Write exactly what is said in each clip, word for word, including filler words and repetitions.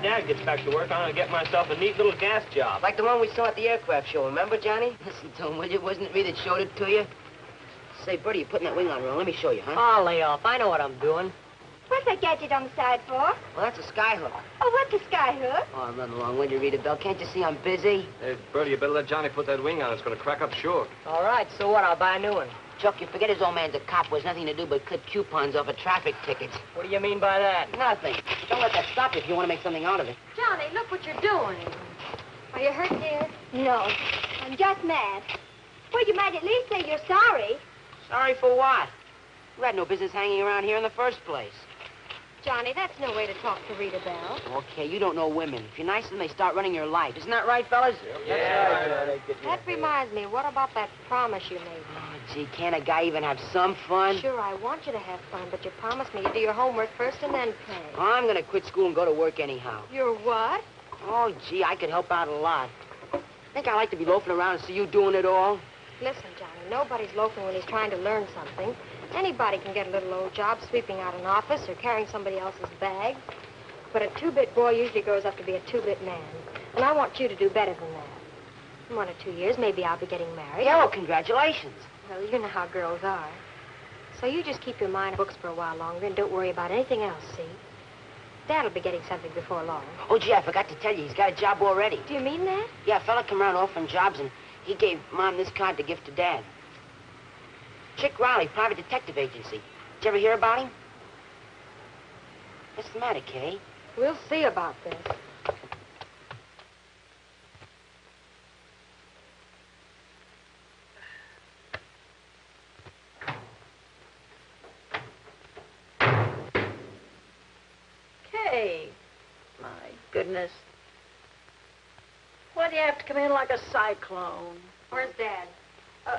dad gets back to work, I'm going to get myself a neat little gas job. Like the one we saw at the aircraft show, remember, Johnny? Listen to him, will you? Wasn't it me that showed it to you? Say, Bertie, you're putting that wing on wrong. Let me show you, huh? I'll lay off. I know what I'm doing. What's that gadget on the side for? Well, that's a skyhook. Oh, what's a skyhook? Oh, I'm running along. When you read a bell, can't you see I'm busy? Hey, Bertie, you better let Johnny put that wing on. It's going to crack up sure. All right, so what? I'll buy a new one. Chuck, you forget his old man's a cop who has nothing to do but clip coupons off of traffic tickets. What do you mean by that? Nothing. Don't let that stop you if you want to make something out of it. Johnny, look what you're doing. Are you hurt, dear? No. I'm just mad. Well, you might at least say you're sorry. Sorry for what? You had no business hanging around here in the first place. Johnny, that's no way to talk to Rita Bell. Okay, you don't know women. If you're nice to them, they start running your life. Isn't that right, fellas? Yep. Yeah. That's right, Johnny. That reminds me, what about that promise you made? Oh, gee, can't a guy even have some fun? Sure, I want you to have fun, but you promised me you'd do your homework first and then play. I'm going to quit school and go to work anyhow. You're what? Oh, gee, I could help out a lot. Think I like to be loafing around and see you doing it all? Listen, Johnny, nobody's loafing when he's trying to learn something. Anybody can get a little old job sweeping out an office or carrying somebody else's bag. But a two-bit boy usually grows up to be a two-bit man. And I want you to do better than that. In one or two years, maybe I'll be getting married. Yeah, well, congratulations. Well, you know how girls are. So you just keep your mind on books for a while longer and don't worry about anything else, see? Dad'll be getting something before long. Oh, gee, I forgot to tell you, he's got a job already. Do you mean that? Yeah, a fella come around offering jobs, and he gave Mom this card to give to Dad. Chick Riley, private detective agency. Did you ever hear about him? What's the matter, Kay? We'll see about this. Kay, my goodness. Why do you have to come in like a cyclone? Where's Dad? Uh...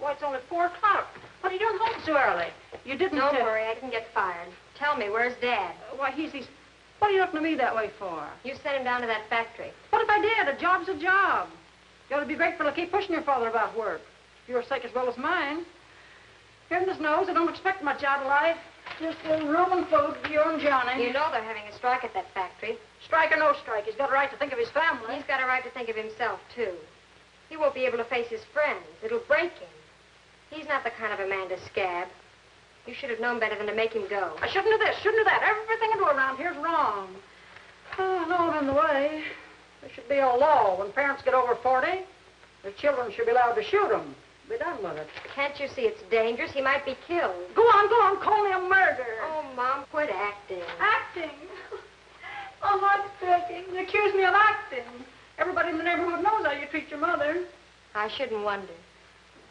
Well, it's only four o'clock. What are you doing home so early? You didn't... Don't uh, worry, I didn't get fired. Tell me, where's Dad? Uh, why, he's... he's. What are you looking at me that way for? You sent him down to that factory. What if I did? A job's a job. You ought to be grateful to keep pushing your father about work. For your sake as well as mine. Goodness knows, I don't expect much out of life. Just a room and food for you and Johnny. You know they're having a strike at that factory. Strike or no strike, he's got a right to think of his family. He's got a right to think of himself, too. He won't be able to face his friends. It'll break him. He's not the kind of a man to scab. You should have known better than to make him go. I shouldn't do this, shouldn't do that. Everything I do around here's wrong. Oh, no, I'm in the way. There should be a law. When parents get over forty, their children should be allowed to shoot them. Be done with it. Can't you see it's dangerous? He might be killed. Go on, go on. Call me a murderer. Oh, Mom, quit acting. Acting? Oh, what's taking? You accuse me of acting. Everybody in the neighborhood knows how you treat your mother. I shouldn't wonder.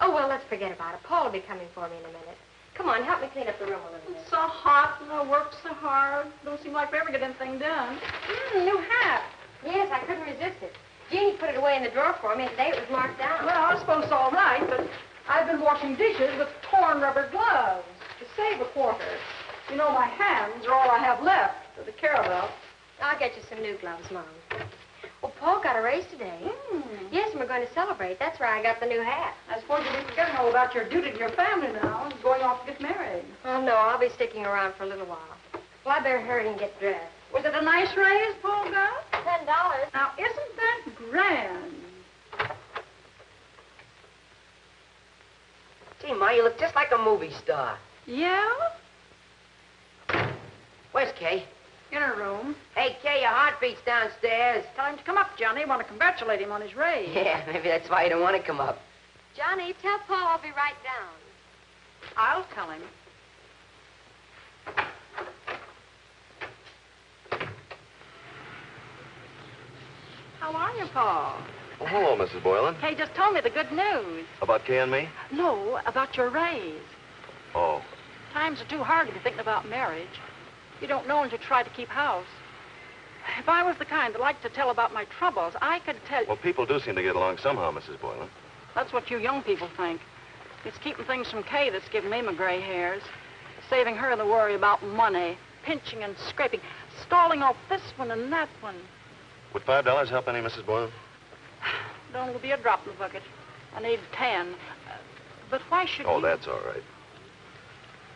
Oh, well, let's forget about it. Paul will be coming for me in a minute. Come on, help me clean up the room a little bit. It's so hot, and I work so hard. Don't seem like we ever get anything done. Mmm, new hat. Yes, I couldn't resist it. Jeannie put it away in the drawer for me, and today it was marked down. Well, I suppose it's all right, but I've been washing dishes with torn rubber gloves to save a quarter. You know, my hands are all I have left of the Caravelle. I'll get you some new gloves, Mom. Well, Paul got a raise today. Mm. Yes, and we're going to celebrate. That's where I got the new hat. I suppose you didn't forget all about your duty to your family now and going off to get married. Oh, no, I'll be sticking around for a little while. Well, I better hurry and get dressed. Was it a nice raise Paul got? Ten dollars. Now, isn't that grand? Gee, Ma, you look just like a movie star. Yeah? Where's Kay? In her room. Hey, Kay, your heartbeat's downstairs. Tell him to come up, Johnny. I want to congratulate him on his raise. Yeah, maybe that's why he don't want to come up. Johnny, tell Paul I'll be right down. I'll tell him. How are you, Paul? Well, hello, Missus Boylan. Kay just told me the good news. About Kay and me? No, about your raise. Oh. Times are too hard to be thinking about marriage. You don't know until you try to keep house. If I was the kind that liked to tell about my troubles, I could tell... Well, people do seem to get along somehow, Missus Boylan. That's what you young people think. It's keeping things from Kay that's giving me my gray hairs. Saving her the worry about money. Pinching and scraping. Stalling off this one and that one. Would five dollars help any, Missus Boylan? Don't it'll be a drop in the bucket. I need ten. Uh, but why should Oh, you... that's all right.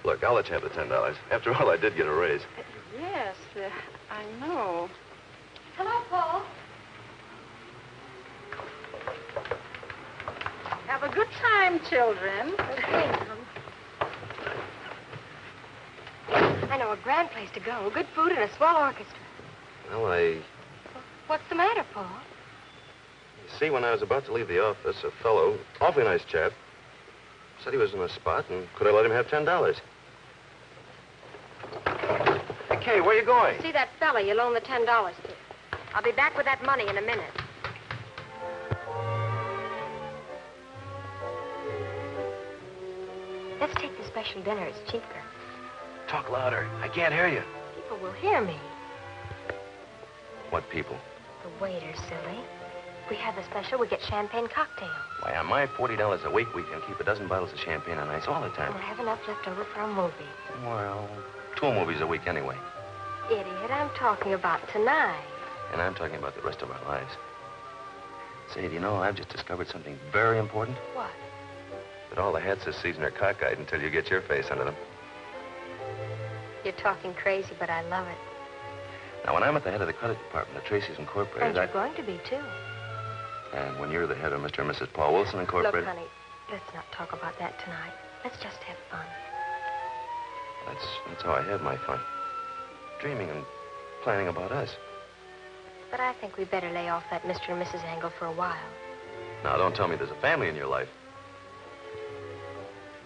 Look, I'll let you have the ten dollars. After all, I did get a raise. Uh, yes, uh, I know. Hello, Paul. Have a good time, children. Okay, Mom. I know a grand place to go. Good food and a swell orchestra. Well, I... What's the matter, Paul? You see, when I was about to leave the office, a fellow, awfully nice chap, said he was in a spot, and could I let him have ten dollars? Hey, Kay, where are you going? See that fella you loaned the ten dollars to. I'll be back with that money in a minute. Let's take the special dinner. It's cheaper. Talk louder. I can't hear you. People will hear me. What people? The waiter, silly. If we have the special, we get champagne cocktails. Why, on my forty dollars a week, we can keep a dozen bottles of champagne on ice all the time. We'll have enough left over for a movie. Well, two movies a week anyway. Idiot, I'm talking about tonight. And I'm talking about the rest of our lives. Say, do you know, I've just discovered something very important. What? That all the hats this season are cockeyed until you get your face under them. You're talking crazy, but I love it. Now, when I'm at the head of the credit department at Tracy's Incorporated... And you're I... going to be, too. And when you're the head of Mister and Missus Paul Wilson Incorporated... Look, honey, let's not talk about that tonight. Let's just have fun. That's, that's how I have my fun. Dreaming and planning about us. But I think we better lay off that Mister and Missus angle for a while. Now, don't tell me there's a family in your life.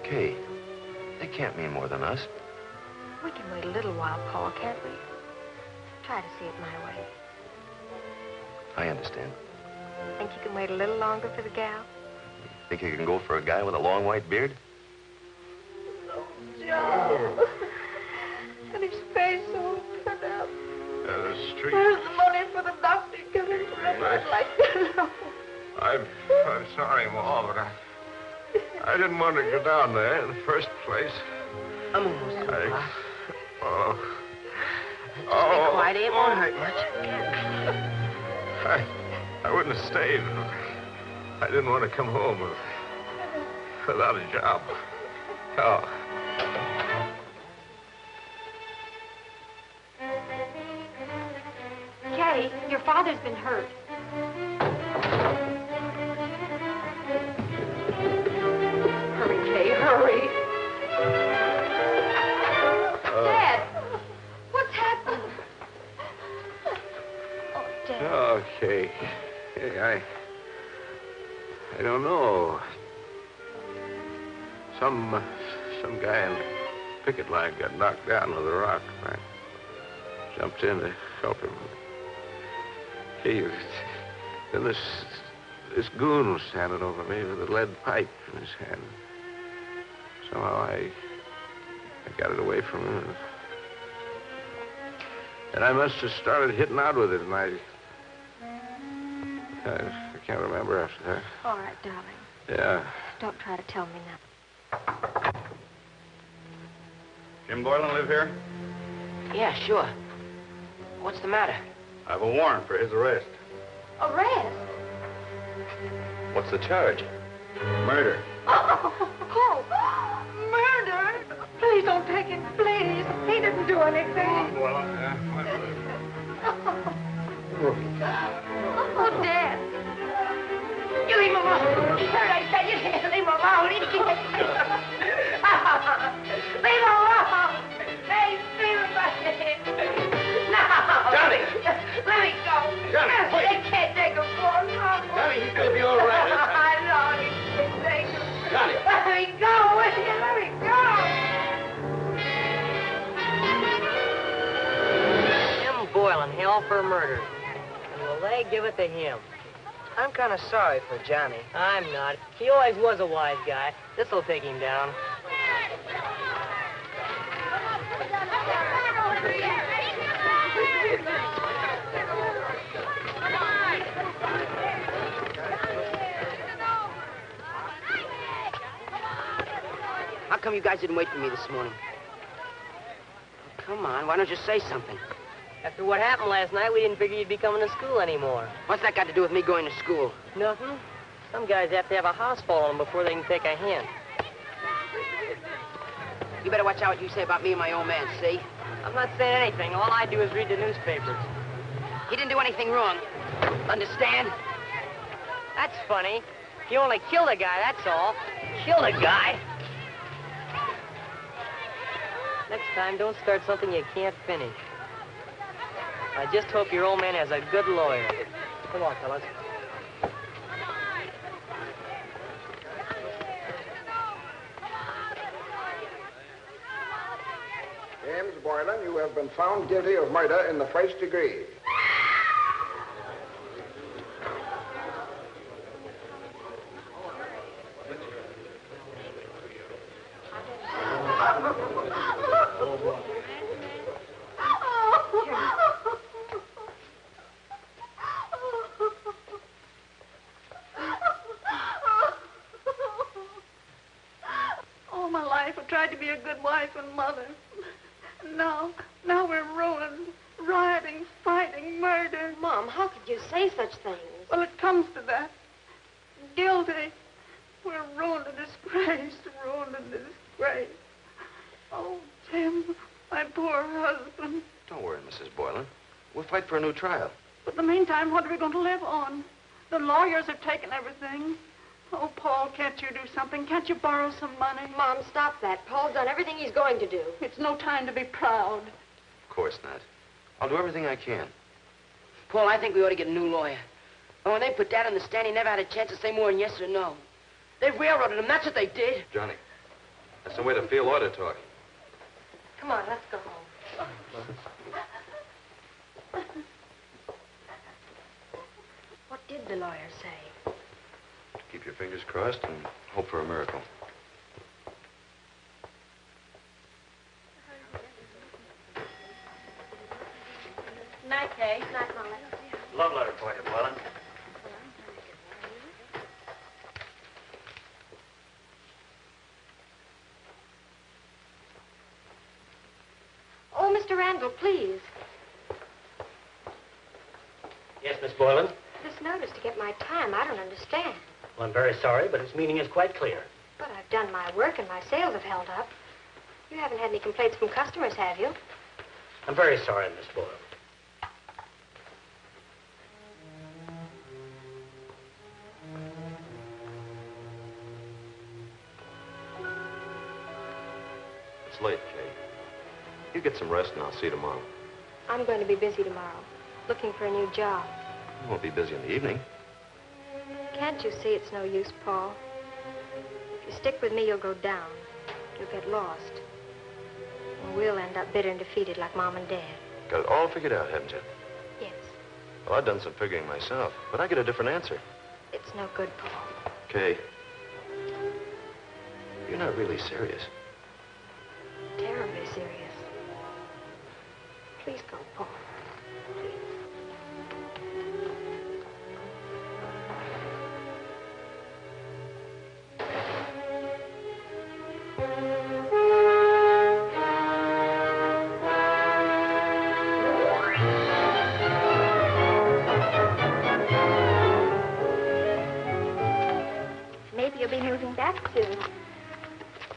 Kay, they can't mean more than us. We can wait a little while, Paul, can't we? Try to see it my way. I understand. Think you can wait a little longer for the gal? Think you can go for a guy with a long white beard? Oh, Joe. And his face all cut up. Down the street. Where's the money for the doctor? I, like that. I'm, I'm sorry, Ma, but I, I didn't want to go down there in the first place. I'm almost home, Ma. Oh. Just oh, be quiet. It won't hurt much. I... I wouldn't have stayed. I didn't want to come home without a job. Oh. Kay, your father's been hurt. Hurry, Kay, hurry. Uh, Dad, what's happened? Oh, Dad. Oh, Kay. Hey, I... I don't know. Some... Uh, some guy in the picket line got knocked down with a rock. I jumped in to help him. Gee, then this... this goon was standing over me with a lead pipe in his hand. Somehow I... I got it away from him. And I must have started hitting out with it, and I... I, I can't remember after that. All right, darling. Yeah. Don't try to tell me now. Jim Boylan live here? Yeah, sure. What's the matter? I have a warrant for his arrest. Arrest? What's the charge? Murder. Oh, oh, oh. Murder? Please don't take it, please. He didn't do anything. Well, uh, my Oh, Dad. You leave him alone. Sorry, I said you didn't leave him alone. He can't. Leave him alone. Hey, leave him alone. No. Johnny. Let me go. Johnny, please. They can't take him for him. Johnny, he's going to be all right. I know. He can't take him. Johnny. Let me go. Let me go. Jim Boylan, hell for murder. Well, they give it to him. I'm kind of sorry for Johnny. I'm not. He always was a wise guy. This'll take him down. How come you guys didn't wait for me this morning? Oh, come on, why don't you say something? After what happened last night, we didn't figure you'd be coming to school anymore. What's that got to do with me going to school? Nothing. Some guys have to have a house fall on them before they can take a hint. You better watch out what you say about me and my old man, see? I'm not saying anything. All I do is read the newspapers. He didn't do anything wrong. Understand? That's funny. You only killed a guy, that's all. Killed a guy? Next time, don't start something you can't finish. I just hope your old man has a good lawyer. Come on, fellas. James Boylan, you have been found guilty of murder in the first degree. For a new trial. But in the meantime, what are we going to live on? The lawyers have taken everything. Oh, Paul, can't you do something? Can't you borrow some money? Mom, stop that. Paul's done everything he's going to do. It's no time to be proud. Of course not. I'll do everything I can. Paul, I think we ought to get a new lawyer. Oh, and they put Dad on the stand. He never had a chance to say more than yes or no. They railroaded him. That's what they did. Johnny, that's the way to feel order talking. Come on, let's go home. What did the lawyer say? Keep your fingers crossed and hope for a miracle. Night, Kay. Night, Molly. Love letter for you, Boylan. Oh, Mister Randall, please. Yes, Miss Boylan? This notice to get my time, I don't understand. Well, I'm very sorry, but its meaning is quite clear. But I've done my work and my sales have held up. You haven't had any complaints from customers, have you? I'm very sorry, Miss Boylan. It's late, Jay. You get some rest and I'll see you tomorrow. I'm going to be busy tomorrow, looking for a new job. You won't be busy in the evening. Can't you see it's no use, Paul? If you stick with me, you'll go down. You'll get lost. And we'll end up bitter and defeated like Mom and Dad. Got it all figured out, haven't you? Yes. Well, I've done some figuring myself, but I get a different answer. It's no good, Paul. Kay, you're not really serious. Terribly serious. Please go, Paul.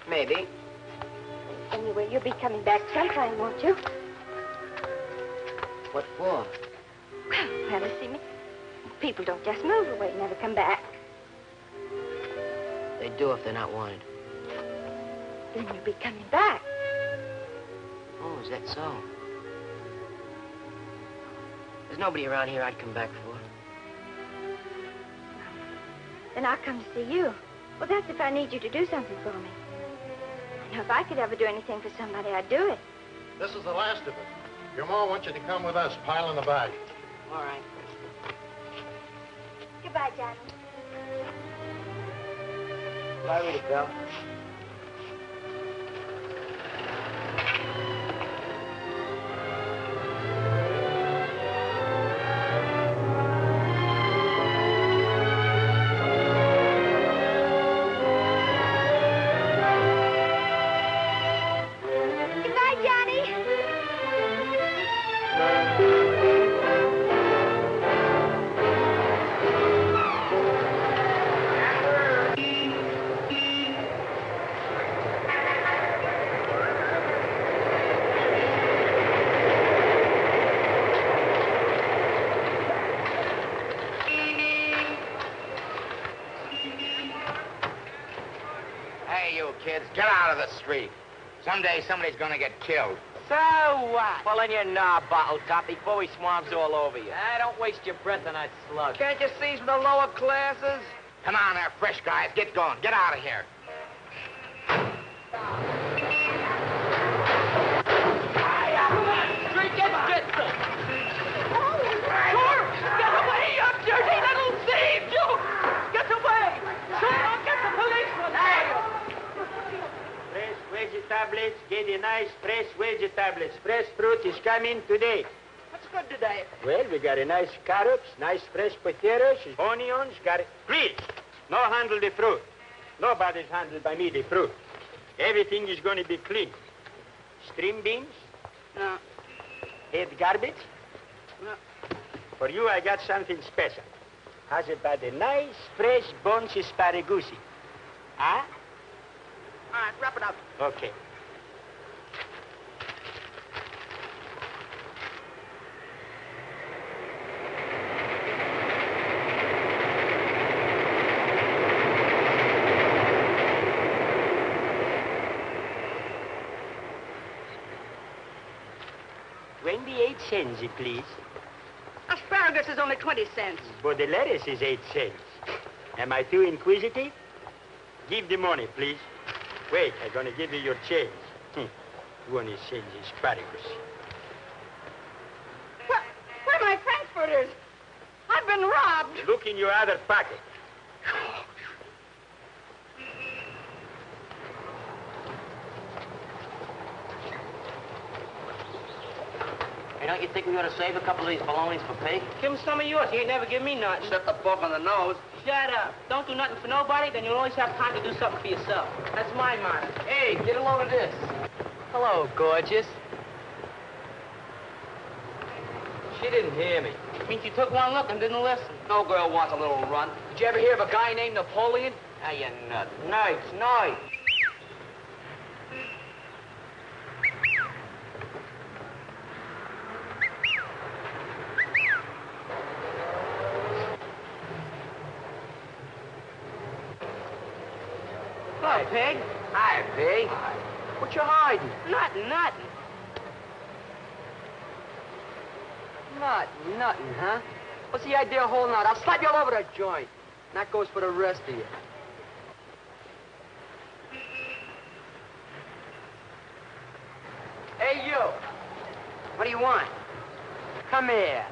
Maybe. Anyway, you'll be coming back sometime, won't you? What for? Well, never see me. People don't just move away, never come back. They do if they're not wanted. Then you'll be coming back. Oh, is that so? There's nobody around here I'd come back for. Then I'll come to see you. Well, that's if I need you to do something for me. Now, if I could ever do anything for somebody, I'd do it. This is the last of it. Your Ma wants you to come with us, pile in the bag. All right. Goodbye, Johnny. Bye, Rita Bell. kids. Get out of the street. Someday somebody's gonna get killed. So what? Pull in your knob, bottle top, before he swabs all over you. Ah, don't waste your breath on that slug. Can't you see from the lower classes? Come on there, fresh guys. Get going. Get out of here. Tablets, get a nice fresh veggie tablets. Fresh fruit is coming today. What's good today? Well, we got a nice carrots, nice fresh potatoes, onions, got it. Please, no handle the fruit. Nobody's handled by me the fruit. Everything is going to be clean. String beans? No. Head garbage? No. For you, I got something special. How's about a nice, fresh, bunch of sparagusi? Huh? All right, wrap it up. Okay. twenty-eight cents, please. Asparagus is only twenty cents. But the lettuce is eight cents. Am I too inquisitive? Give the money, please. Wait, I'm gonna give you your change. Hmm. You wanna change the asparagus. Well, where are my frankfurters? I've been robbed. Look in your other pocket. Hey, don't you think we ought to save a couple of these balonies for pig? Give him some of yours. He ain't never give me nothing. Shut the fuck on the nose. Shut up. Don't do nothing for nobody, then you'll always have time to do something for yourself. That's my motto. Hey, get a load of this. Hello, gorgeous. She didn't hear me. I mean, she took one look and didn't listen. No girl wants a little run. Did you ever hear of a guy named Napoleon? Now you're nuts. Nice, nice. Pig? Hi, Pig. What you hiding? Nothing, nothing. Not nothing, huh? What's the idea of holding out? I'll slap you all over the joint. And that goes for the rest of you. Hey, you. What do you want? Come here.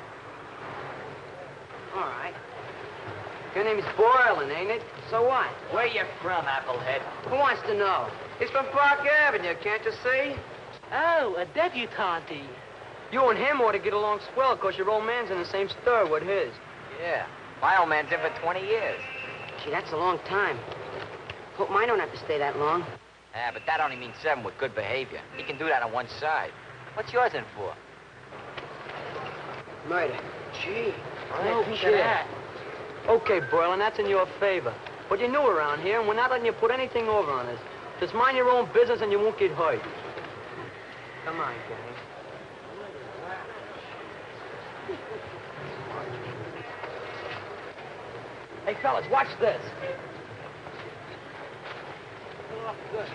All right. Your name is Boylan, ain't it? So what? Where you from, Applehead? Who wants to know? He's from Park Avenue, can't you see? Oh, a debutante. You and him ought to get along swell, because your old man's in the same stir with his. Yeah. My old man's in for twenty years. Gee, that's a long time. Hope mine don't have to stay that long. Yeah, but that only means seven with good behavior. He can do that on one side. What's yours in for? Murder. Gee. No think of that. Okay, Boylan, that's in your favor. But you're new around here, and we're not letting you put anything over on us. Just mind your own business, and you won't get hurt. Come on, gang. Hey, fellas, watch this. Oh, good.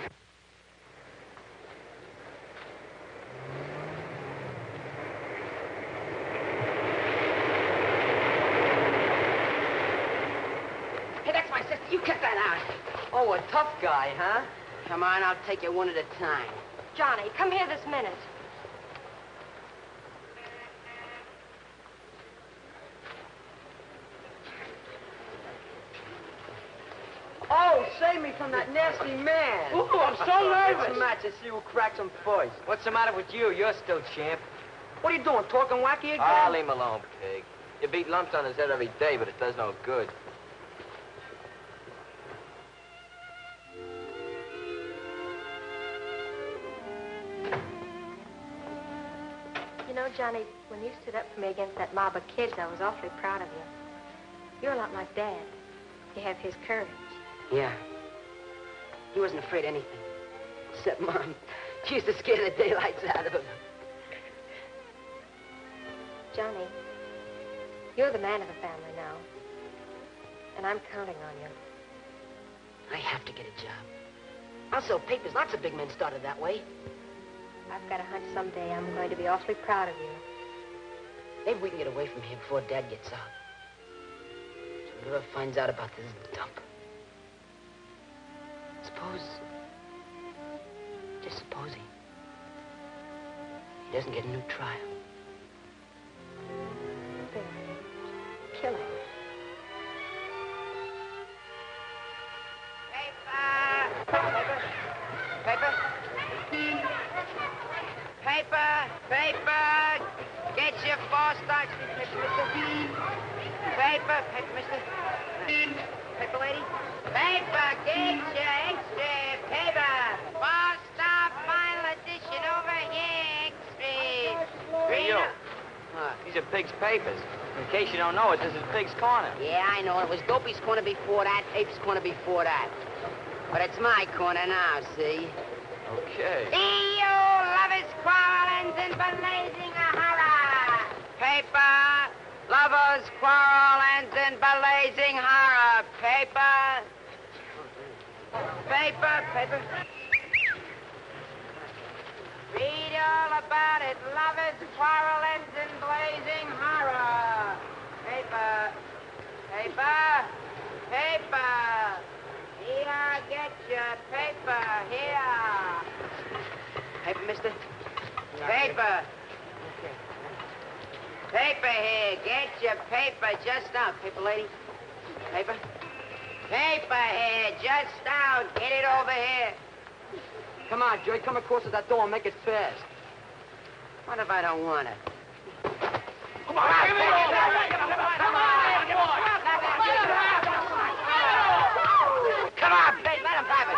Oh, a tough guy, huh? Come on, I'll take you one at a time. Johnny, come here this minute. Oh, save me from that nasty man. Ooh, I'm so nervous. It's a match to see who cracks some boys. What's the matter with you? You're still champ. What are you doing, talking wacky again? Ah, leave him alone, pig. You beat lumps on his head every day, but it does no good. Johnny, when you stood up for me against that mob of kids, I was awfully proud of you. You're a lot like Dad. You have his courage. Yeah. He wasn't afraid of anything. Except Mom. She used to scare the daylights out of him. Johnny, you're the man of the family now. And I'm counting on you. I have to get a job. I'll sell papers. Lots of big men started that way. I've got a hunch someday I'm going to be awfully proud of you. Maybe we can get away from here before Dad gets out. So whoever finds out about this dump. Suppose, just supposing, he doesn't get a new trial. Kill him. Paper! Paper! Paper! Paper! Paper! Get your boss starts, Mister Dean. Paper, paper, Mister Dean. Paper lady. Paper, get your extra paper. Boss star final edition over here, extra. Hey, you. Uh, these are Pig's papers. In case you don't know it, this is Pig's Corner. Yeah, I know. It was Dopey's Corner before that, Ape's Corner before that. But it's my corner now, see? Okay. See you lovers, quarrel, and blazing a horror. Paper, lovers, quarrel, ends in blazing horror. Paper, paper, paper. Read all about it. Lovers, quarrel, ends in blazing horror. Paper, paper, paper. Here, get your paper. Here. Paper, mister? Paper. Paper here. Get your paper just out. Paper lady. Paper. Paper here. Just out. Get it over here. Come on, Joey. Come across to that door and make it fast. What if I don't want it? Come on. Give me all that. Come on. Come on. Come on. Let him have it.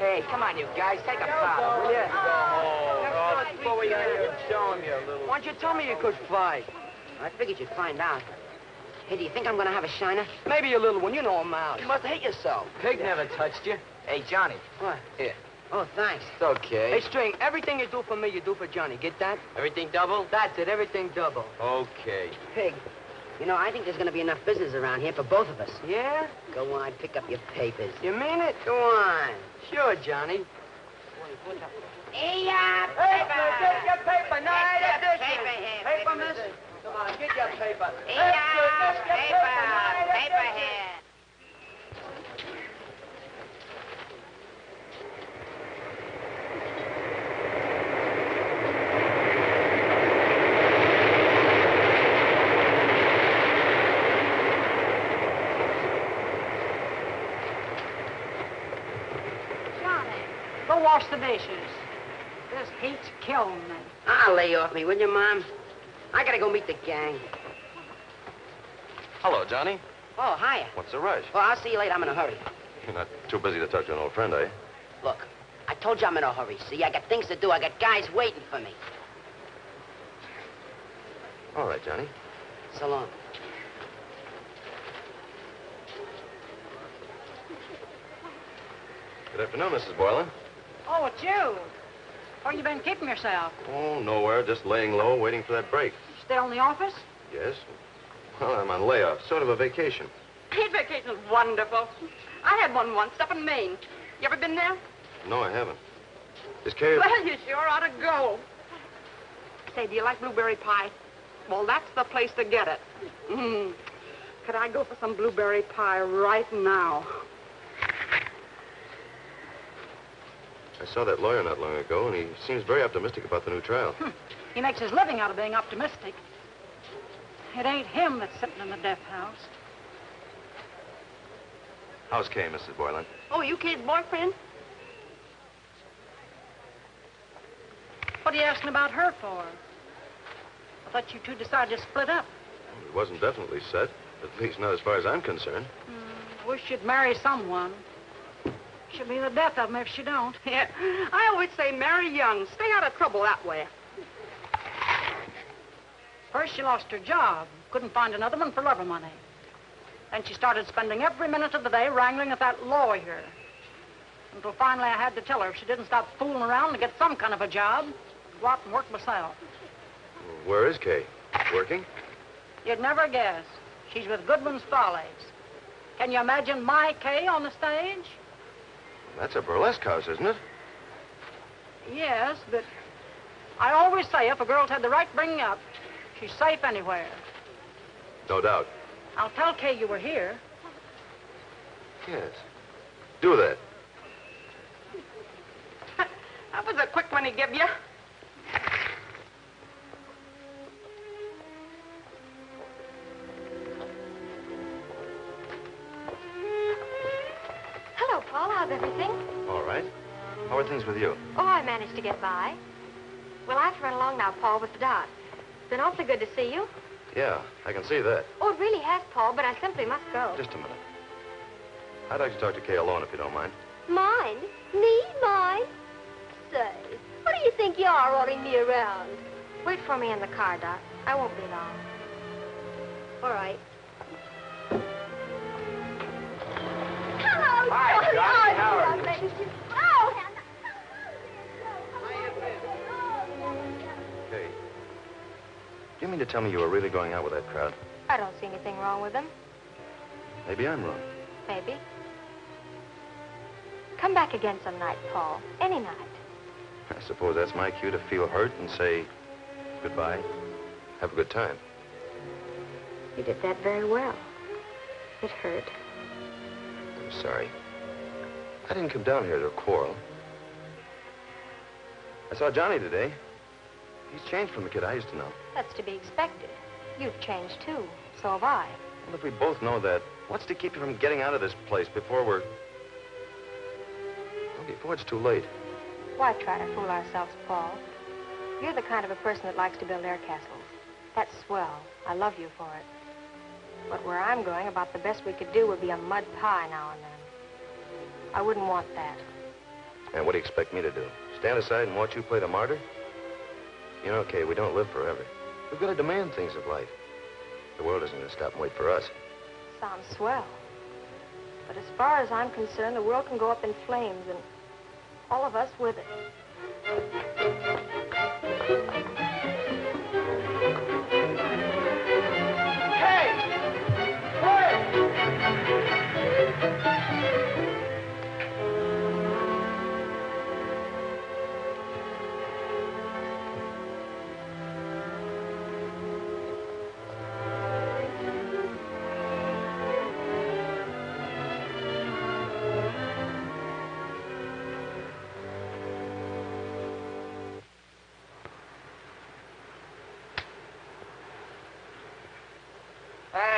Hey, come on, you guys, take a pop, will you? Oh, no, before we show him you a little... Why don't you tell me you could fly? I figured you'd find out. Hey, do you think I'm gonna have a shiner? Maybe a little one, you know I'm out. You must hate yourself. Pig never touched you. Hey, Johnny. What? Here. Oh, thanks. It's okay. Hey, String, everything you do for me, you do for Johnny. Get that? Everything double? That's it, everything double. Okay. Pig. You know, I think there's going to be enough business around here for both of us. Yeah? Go on, pick up your papers. You mean it? Go on. Sure, Johnny. Hey, uh, paper! Get your paper! No, get your paper here. Paper, miss. Come on, get your paper. Hey, uh, paper! Paper here. Wash the dishes. This heat's killing me. Ah, lay off me, will you, Mom? I gotta go meet the gang. Hello, Johnny. Oh, hiya. What's the rush? Well, I'll see you later. I'm in a hurry. You're not too busy to talk to an old friend, are you? Look, I told you I'm in a hurry, see? I got things to do. I got guys waiting for me. All right, Johnny. So long. Good afternoon, Missus Boylan. Oh, it's you. Where you been keeping yourself? Oh, nowhere. Just laying low, waiting for that break. You still in the office? Yes. Well, I'm on layoff. Sort of a vacation. Hey, vacation's wonderful. I had one once up in Maine. You ever been there? No, I haven't. Is Carrie... Well, you sure ought to go. Say, do you like blueberry pie? Well, that's the place to get it. Mm. Could I go for some blueberry pie right now? I saw that lawyer not long ago, and he seems very optimistic about the new trial. Hmm. He makes his living out of being optimistic. It ain't him that's sitting in the death house. How's Kay, Missus Boylan? Oh, you Kay's boyfriend? What are you asking about her for? I thought you two decided to split up. Well, it wasn't definitely set. At least not as far as I'm concerned. Mm, wish she'd marry someone. She'll be the death of them if she don't. Yeah. I always say marry young. Stay out of trouble that way. First she lost her job. Couldn't find another one for love or money. Then she started spending every minute of the day wrangling with that lawyer. Until finally I had to tell her if she didn't stop fooling around to get some kind of a job, go out and work myself. Where is Kay? Working? You'd never guess. She's with Goodman's Follies. Can you imagine my Kay on the stage? That's a burlesque house, isn't it? Yes, but I always say if a girl's had the right bringing up, she's safe anywhere. No doubt. I'll tell Kay you were here. Yes. Do that. That was a quick one he gave you. Hello, Paul. How's everything? All right. How are things with you? Oh, I managed to get by. Well, I've run along now, Paul, with the doc. It's been awfully good to see you. Yeah, I can see that. Oh, it really has, Paul, but I simply must go. Just a minute. I'd like to talk to Kay alone, if you don't mind. Mind? Me? Mind? Say, what do you think you are, ordering me around? Wait for me in the car, Doc. I won't be long. All right. Hello, hi, Johnny. Johnny. How are you? Oh, Hannah. Hey, do you mean to tell me you were really going out with that crowd? I don't see anything wrong with them. Maybe I'm wrong. Maybe. Come back again some night, Paul. Any night. I suppose that's my cue to feel hurt and say goodbye. Have a good time. You did that very well. It hurt. I'm sorry. I didn't come down here to quarrel. I saw Johnny today. He's changed from the kid I used to know. That's to be expected. You've changed, too. So have I. Well, if we both know that, what's to keep you from getting out of this place before we're... Well, before it's too late. Why try to fool ourselves, Paul? You're the kind of a person that likes to build air castles. That's swell. I love you for it. But where I'm going, about the best we could do would be a mud pie now and then. I wouldn't want that. And what do you expect me to do? Stand aside and watch you play the martyr? You know, Kay, we don't live forever. We've got to demand things of life. The world isn't going to stop and wait for us. Sounds swell. But as far as I'm concerned, the world can go up in flames and... all of us with it. Hey!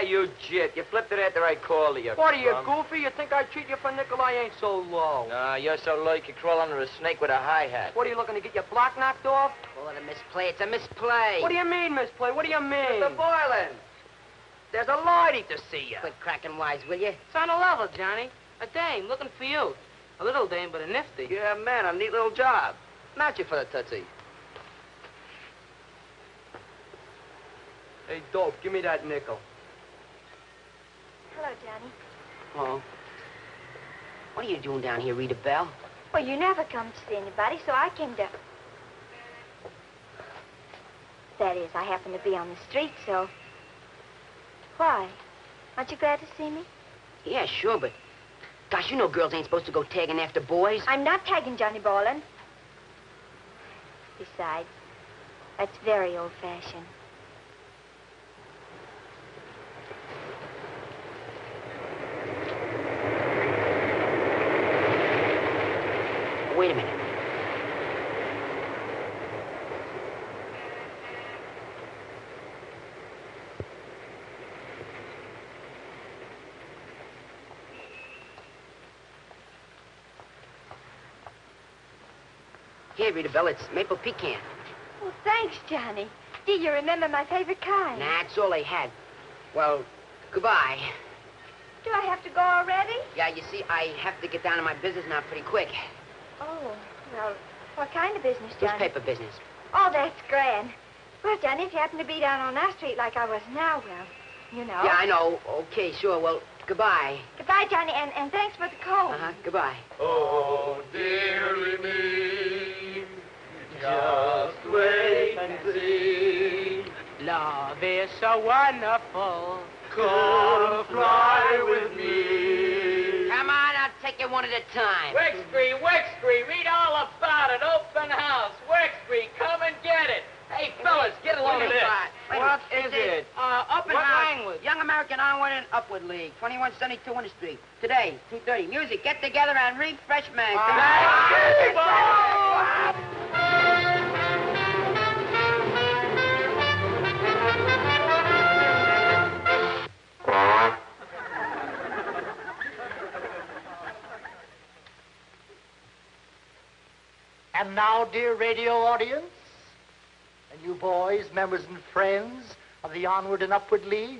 You jit. You flipped it after I called you. What are you, goofy? You think I'd treat you for nickel? I ain't so low. No, you're so low you could crawl under a snake with a hi-hat. What are you looking to get your block knocked off? Call it a misplay. It's a misplay. What do you mean, misplay? What do you mean? It's a boiling. There's a lady to see you. Quit cracking wise, will you? It's on a level, Johnny. A dame looking for you. A little dame, but a nifty. Yeah, man, a neat little job. Not you for the tootsie. Hey, dope, give me that nickel. Hello, Johnny. Hello. What are you doing down here, Rita Bell? Well, you never come to see anybody, so I came down. That is, I happen to be on the street, so... Why? Aren't you glad to see me? Yeah, sure, but... Gosh, you know girls ain't supposed to go tagging after boys. I'm not tagging, Johnny Ballin. Besides, that's very old-fashioned. Wait a minute. Here, Rita Bell, it's maple pecan. Well, thanks, Johnny. Do you remember my favorite kind? Nah, that's all they had. Well, Goodbye. Do I have to go already? Yeah, you see, I have to get down to my business now pretty quick. Oh, well, what kind of business, Johnny? Newspaper business. Oh, that's grand. Well, Johnny, if you happen to be down on our street like I was now, well, you know. Yeah, I know. Okay, sure. Well, goodbye. Goodbye, Johnny, and, and thanks for the call. Uh-huh, goodbye. Oh, dearie me, just wait and see. Love is so wonderful. Come fly with me. Come on, I'll take it one at a time. Wextree, Wextree, read all about it. Open house. Wextree, come and get it. Hey, fellas, get along with this. What is it? Uh, up and Onward. Young American Onward and Upward League. twenty-one seventy-two Winter Street. Today, two thirty. Music, get together and refresh man. And now, dear radio audience, and you boys, members and friends of the Onward and Upward League,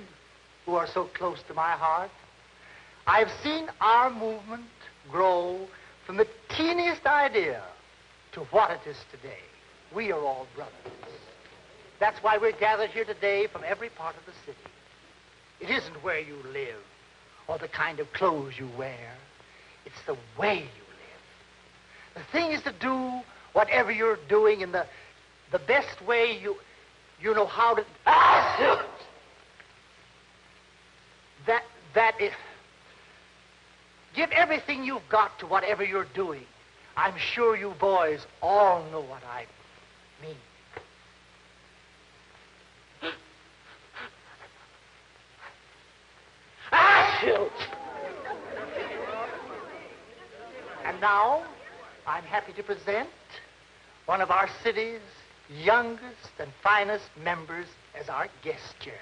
who are so close to my heart, I've seen our movement grow from the teeniest idea to what it is today. We are all brothers. That's why we're gathered here today from every part of the city. It isn't where you live or the kind of clothes you wear. It's the way you live. The thing is to do whatever you're doing in the The best way you, you know how to... Ah! That, that is... Give everything you've got to whatever you're doing. I'm sure you boys all know what I mean. Ah! And now, I'm happy to present one of our city's youngest and finest members as our guest chairman.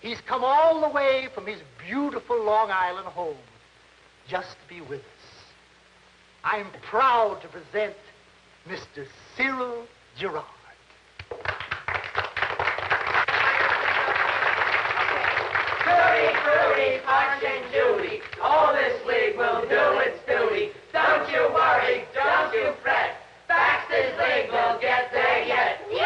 He's come all the way from his beautiful Long Island home just to be with us. I'm proud to present Mister Cyril Gerard. Tutti frutti, punch and Judy, all this league will do its duty. Don't you worry, don't you fret. This league will get there yet. Yay!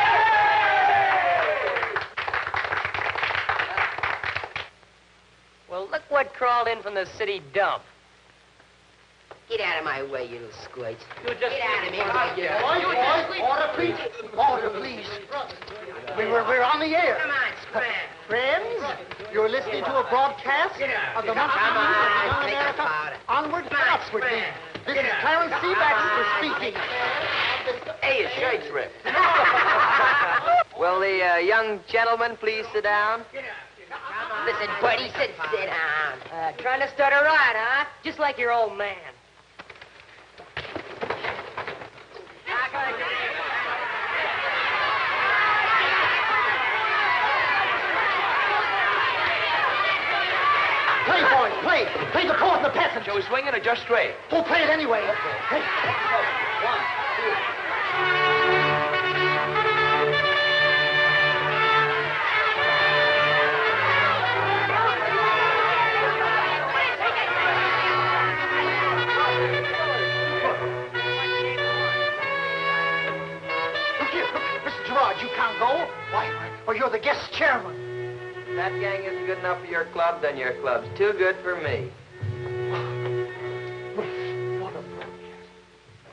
Well, look what crawled in from the city dump. Get out of my way, you little squids. You just get out of me. Order, please. Order, please. We were, we're on the air. Come on, Scram. Friends, you're listening to a broadcast of the Montgomery News Network. Onward and Upward League. This is Clarence C. Baxter speaking. Hey, it's shade trip. Will the uh, young gentleman please sit down? Listen, buddy, sit, sit down. Uh, trying to start a riot, huh? Just like your old man. Play, boys, play. Play the chord and the passage. Shall we swing it or just straight? We'll play it anyway. Okay. Hey. One, two. Look here, look, Mister Gerard, you can't go. Why? Or you're the guest chairman. If that gang isn't good enough for your club, then your club's too good for me. What a broadcast.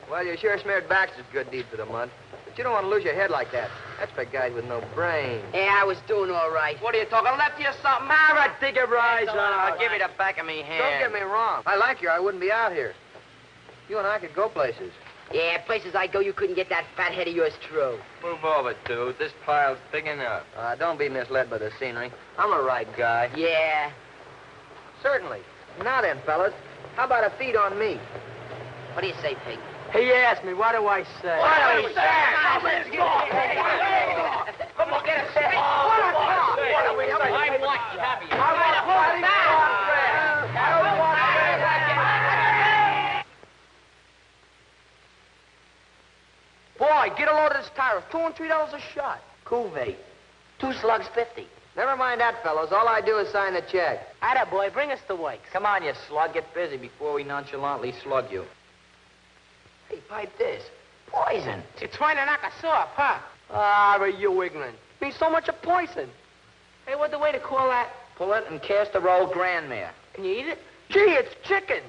Well, you sure smeared Baxter's good deed for the month. But you don't want to lose your head like that. That's for guys with no brain. Hey, I was doing all right. What are you talking, lefty or something? Mara, dig your eyes on. I'll give you the back of me hand. Don't get me wrong. If I like you, I wouldn't be out here. You and I could go places. Yeah, places I go, you couldn't get that fat head of yours through. Move over, dude. This pile's big enough. Uh, don't be misled by the scenery. I'm a right guy. Yeah. Certainly. Now then, fellas, how about a feed on me? What do you say, Pig? He asked me, what do I say? What do we say? Come on, get a set. What do we say? I'm like Tabby. I'm like Boy, get a load of this tire. Two and three dollars a shot. Cuvee. Two slugs, fifty. Never mind that, fellas. All I do is sign the check. Atta boy, bring us to work. Come on, you slug. Get busy before we nonchalantly slug you. Hey, pipe this. Poison. You're trying to knock us off, huh? Ah, are you ignorant? Means so much of poison. Hey, what the way to call that? Pullet and castor-roll grandmere. Can you eat it? Gee, it's chicken.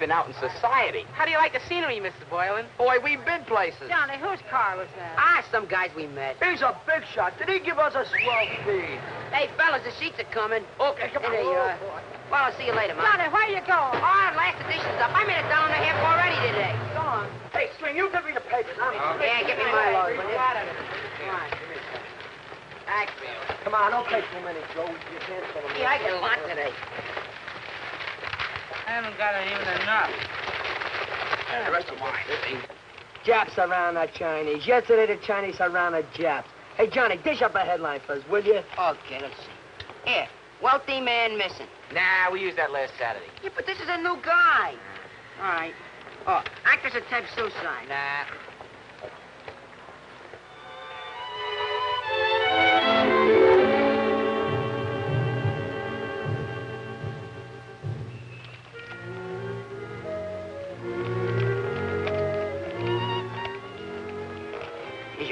Been out in society. How do you like the scenery, Missus Boylan? Boy, we've been places. Johnny, whose car was that? Ah, some guys we met. He's a big shot. Did he give us a swell feed? Hey, fellas, the sheets are coming. Okay, come on. Hey, uh, well, I'll see you later, Mom. Johnny, where you going? Oh, last edition's up. I made a dollar and a half already today. Go on. Hey, Sling, you give me the papers. Uh-huh. Yeah, give me my load, will you? Come on. Thanks, Bill. Come on, don't take too many, Joe. You can't fill them. Yeah, I get a lot today. I haven't got even enough. Yeah, the rest of mine. Japs around the Chinese. Yesterday, the Chinese around the Japs. Hey, Johnny, dish up a headline for us, will you? Okay, let's see. Here, wealthy man missing. Nah, we used that last Saturday. Yeah, but this is a new guy. All right. Oh, actors attempt suicide. Nah.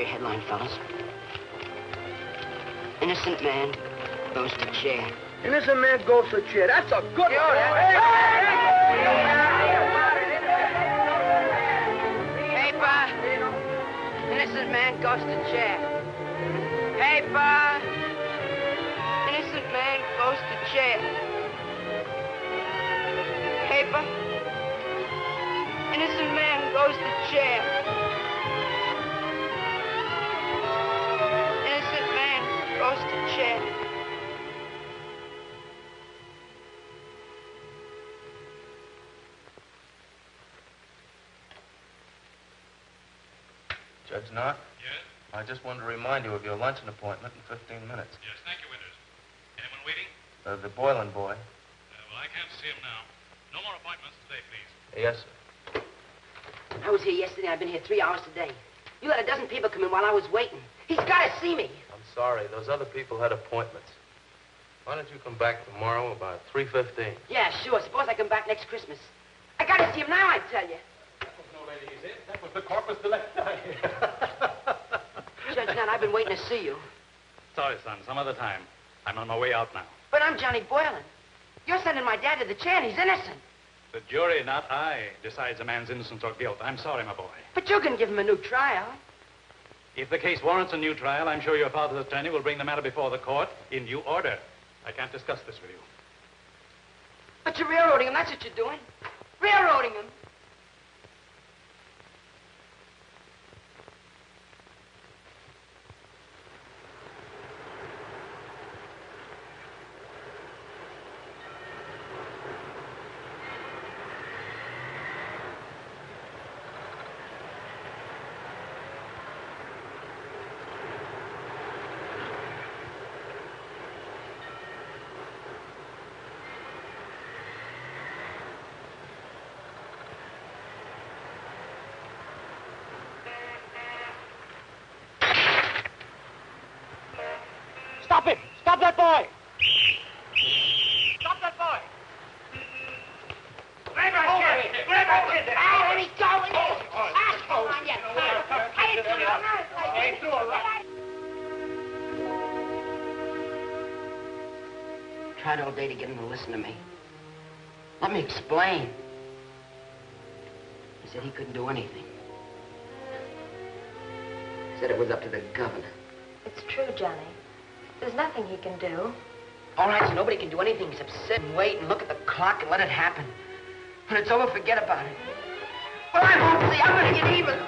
Headline, fellas. Innocent man goes to chair. Innocent man goes to chair. That's a good one. Paper. Innocent man goes to chair. Paper. Innocent man goes to chair. Paper. Innocent man goes to chair. Chair. Judge Knott? Yes? I just wanted to remind you of your luncheon appointment in fifteen minutes. Yes, thank you, Winters. Anyone waiting? Uh, the Boylan boy. Uh, well, I can't see him now. No more appointments today, please. Yes, sir. I was here yesterday. I've been here three hours today. You let a dozen people come in while I was waiting. He's got to see me. Sorry, those other people had appointments. Why don't you come back tomorrow about three fifteen? Yeah, sure. Suppose I come back next Christmas. I gotta see him now, I tell you. That was no lady he's in. That was the corpus delecti. Judge Dunn, I've been waiting to see you. Sorry, son. Some other time. I'm on my way out now. But I'm Johnny Boylan. You're sending my dad to the chair and he's innocent. The jury, not I, decides a man's innocence or guilt. I'm sorry, my boy. But you can give him a new trial. If the case warrants a new trial, I'm sure your father's attorney will bring the matter before the court in due order. I can't discuss this with you. But you're railroading him, that's what you're doing. Railroading him. Stop him! Stop that boy! Stop that boy! Grab our kid! Grab our kid! Ah, where he going? Ah, come on, you punk! I ain't doing it! I ain't doing it! Tried all day to get him to listen to me. Let me explain. He said he couldn't do anything. He said it was up to the governor. It's true, Johnny. There's nothing he can do. All right, so nobody can do anything except sit and wait and look at the clock and let it happen. When it's over, forget about it. Well, I won't see. I'm going to get even.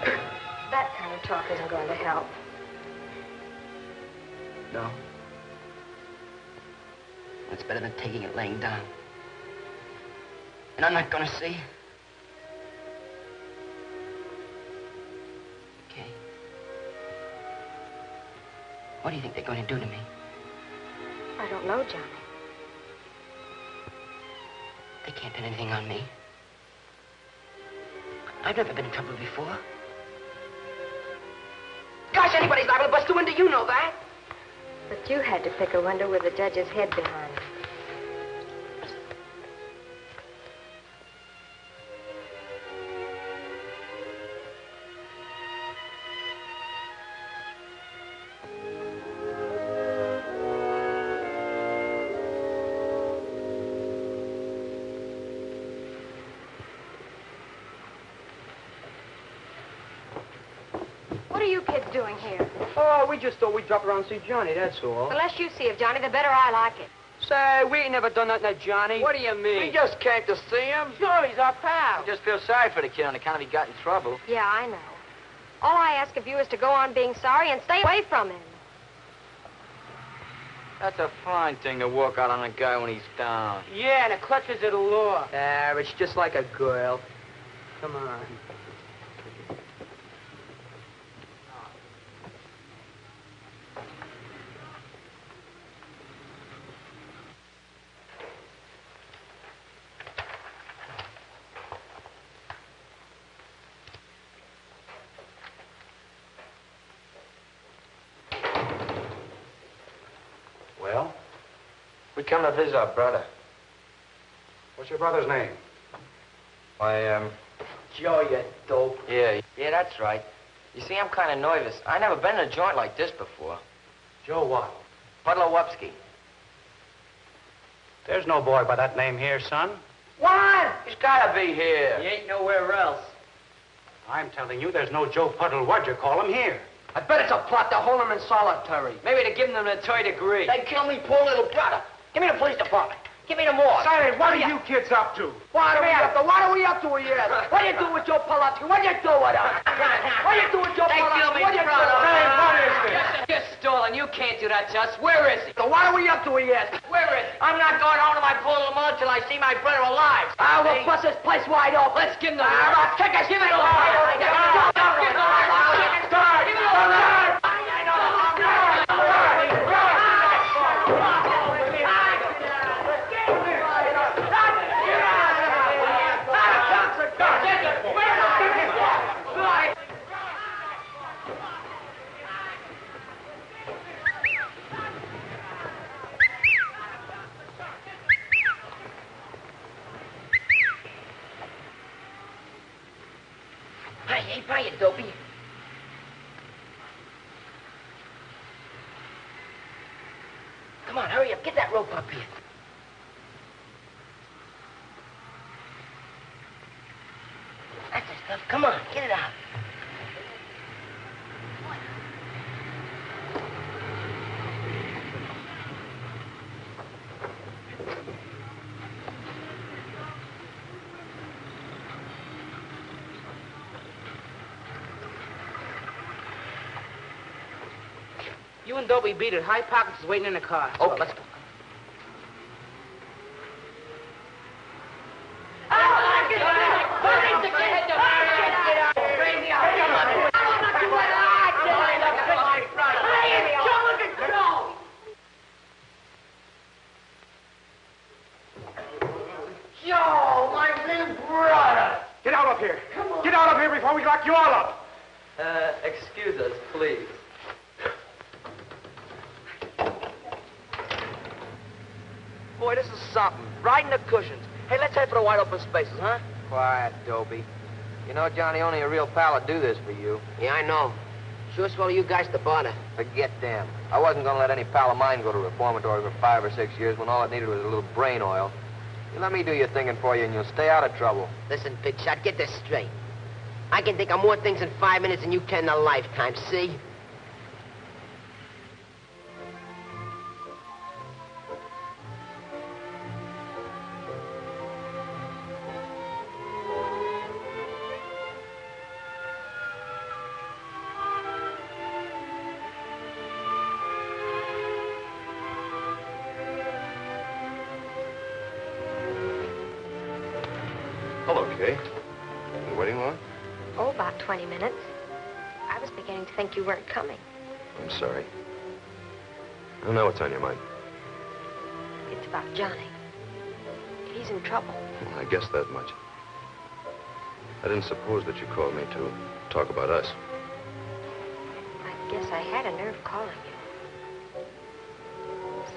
That kind of talk isn't going to help. No. It's better than taking it laying down. And I'm not going to see. Okay. What do you think they're going to do to me? I don't know, Johnny. They can't pin anything on me. I've never been in trouble before. Gosh, anybody's liable to bust a window, you know that. But you had to pick a window with the judge's head behind it. Just thought we'd drop around and see Johnny, that's all. The less you see of Johnny, the better I like it. Say, we ain't never done nothing to Johnny. What do you mean? We just came to see him. Sure, he's our pal. I just feel sorry for the kid on account of he got in trouble. Yeah, I know. All I ask of you is to go on being sorry and stay away from him. That's a fine thing to walk out on a guy when he's down. Yeah, and the clutches of the law. Ah, it's just like a girl. Come on. Come to visit our brother. What's your brother's name? Why, um... Joe, you dope. Yeah, yeah, that's right. You see, I'm kind of nervous. I never been in a joint like this before. Joe what? Podlowupski. There's no boy by that name here, son. What? He's gotta be here. He ain't nowhere else. I'm telling you, there's no Joe Puddle, what you call him, here. I bet it's a plot to hold him in solitary. Maybe to give him a toy degree. They kill me, poor little brother. Give me the police department. Give me the morgue. Cyril, what are you kids up to? What are we up to? What are we up to here? What do you do with Joe Pulaski? What do you do with him? What do you do with Joe Pulaski? What do you do? Hey, what is this? You're stolen. You can't do that to us. Where is he? So what are we up to here? Where is he? I'm not going home to my poor little mother till I see my brother alive. Ah, we'll bust this place wide open. Let's give him the... I'm not kicking. Give it a... Dopey. Come on, hurry up. Get that rope up here. That's the stuff. Come on, get it out. We beat it. High Pockets is waiting in the car. Okay, let's go. Spaces, huh? Quiet, Dobie. You know, Johnny, only a real pal would do this for you. Yeah, I know. Sure swallow you guys to barter. Forget them. I wasn't going to let any pal of mine go to a reformatory for five or six years when all it needed was a little brain oil. You let me do your thinking for you and you'll stay out of trouble. Listen, Big Shot, get this straight. I can think of more things in five minutes than you can in a lifetime, see? Hello, Kay. Been waiting long? Oh, about twenty minutes. I was beginning to think you weren't coming. I'm sorry. I don't know what's on your mind. It's about Johnny. He's in trouble. I guess that much. I didn't suppose that you called me to talk about us. I guess I had a nerve calling you.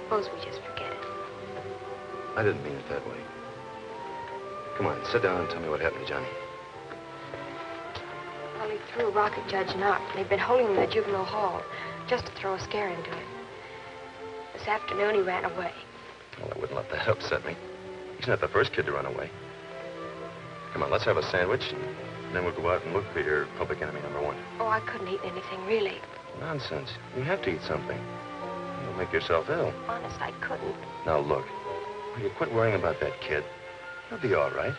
Suppose we just forget it. I didn't mean it that way. Come on, sit down and tell me what happened to Johnny. Well, he threw a rock at Judge Knox, and they've been holding him in the juvenile hall just to throw a scare into him. This afternoon, he ran away. Well, I wouldn't let that upset me. He's not the first kid to run away. Come on, let's have a sandwich, and then we'll go out and look for your public enemy number one. Oh, I couldn't eat anything, really. Nonsense. You have to eat something. You'll make yourself ill. Honest, I couldn't. Now, look. Will you quit worrying about that kid? He'll be all right.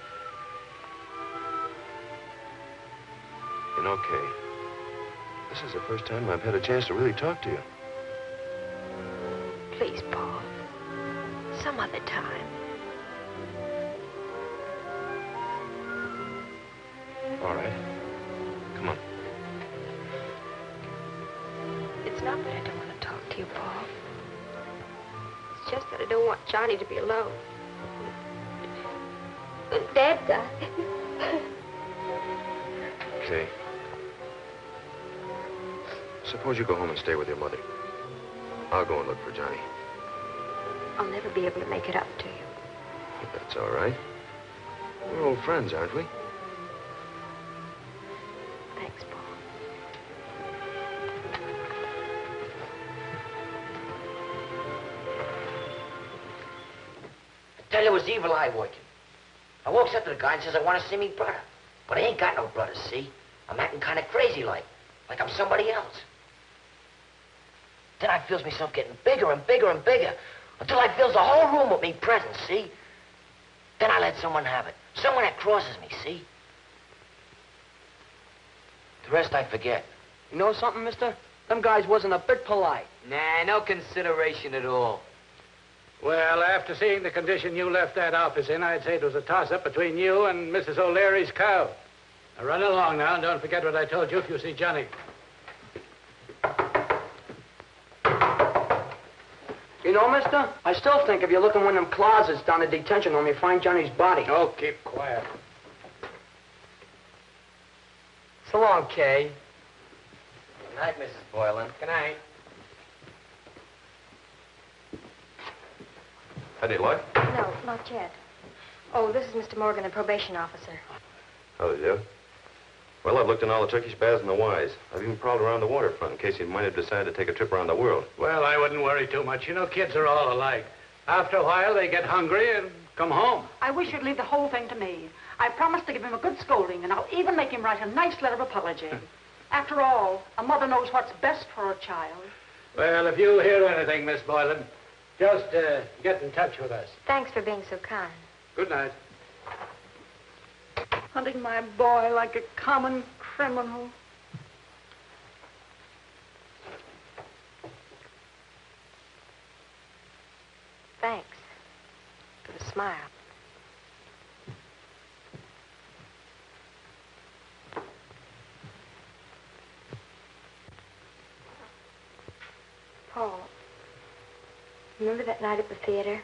You know, Kay, this is the first time I've had a chance to really talk to you. Please, Paul. Some other time. All right. Come on. It's not that I don't want to talk to you, Paul. It's just that I don't want Johnny to be alone. Dad died. Okay. Suppose you go home and stay with your mother. I'll go and look for Johnny. I'll never be able to make it up to you. That's all right. We're old friends, aren't we? Thanks, Paul. I tell you, it was evil eye working. I walks up to the guy and says I want to see me brother. But I ain't got no brother, see? I'm acting kind of crazy like. Like I'm somebody else. Then I feels myself getting bigger and bigger and bigger. Until I fills the whole room with me presence, see? Then I let someone have it. Someone that crosses me, see? The rest I forget. You know something, mister? Them guys wasn't a bit polite. Nah, no consideration at all. Well, after seeing the condition you left that office in, I'd say it was a toss-up between you and Missus O'Leary's cow. Now, run along now, and don't forget what I told you if you see Johnny. You know, mister, I still think if you look in one of them closets down the detention home, you find Johnny's body. Oh, keep quiet. So long, Kay. Good night, Missus Boylan. Good night. Any luck? No, not yet. Oh, this is Mister Morgan, the probation officer. How do you do? Well, I've looked in all the Turkish baths and the Y's. I've even prowled around the waterfront in case you might have decided to take a trip around the world. Well, I wouldn't worry too much. You know, kids are all alike. After a while, they get hungry and come home. I wish you'd leave the whole thing to me. I promised to give him a good scolding, and I'll even make him write a nice letter of apology. After all, a mother knows what's best for her child. Well, if you hear anything, Miss Boylan, just uh, get in touch with us. Thanks for being so kind. Good night. Hunting my boy like a common criminal. Thanks for the smile. Paul. Remember that night at the theater?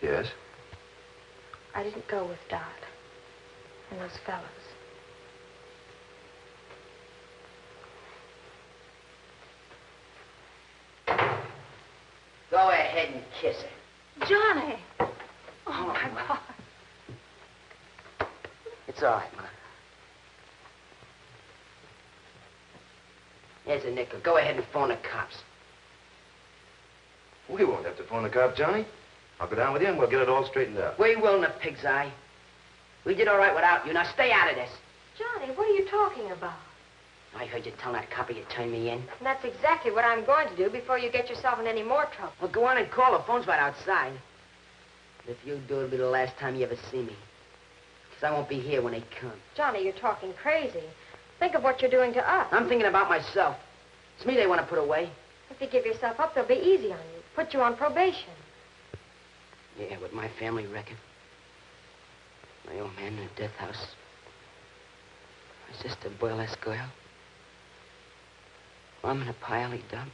Yes. I didn't go with Dot and those fellows. Go ahead and kiss her. Johnny! Oh, oh my God. God. It's all right, Ma. Here's a nickel. Go ahead and phone the cops. We won't have to phone the cop, Johnny. I'll go down with you and we'll get it all straightened out. We will in a pig's eye. We did all right without you. Now stay out of this. Johnny, what are you talking about? I heard you tell that cop you turned me in. And that's exactly what I'm going to do before you get yourself in any more trouble. Well, go on and call. The phone's right outside. But if you do, it'll be the last time you ever see me. Because I won't be here when they come. Johnny, you're talking crazy. Think of what you're doing to us. I'm thinking about myself. It's me they want to put away. If you give yourself up, they'll be easy on you. Put you on probation. Yeah, with my family record. My old man in a death house. My sister, boy-less girl. Mom in a piley dump.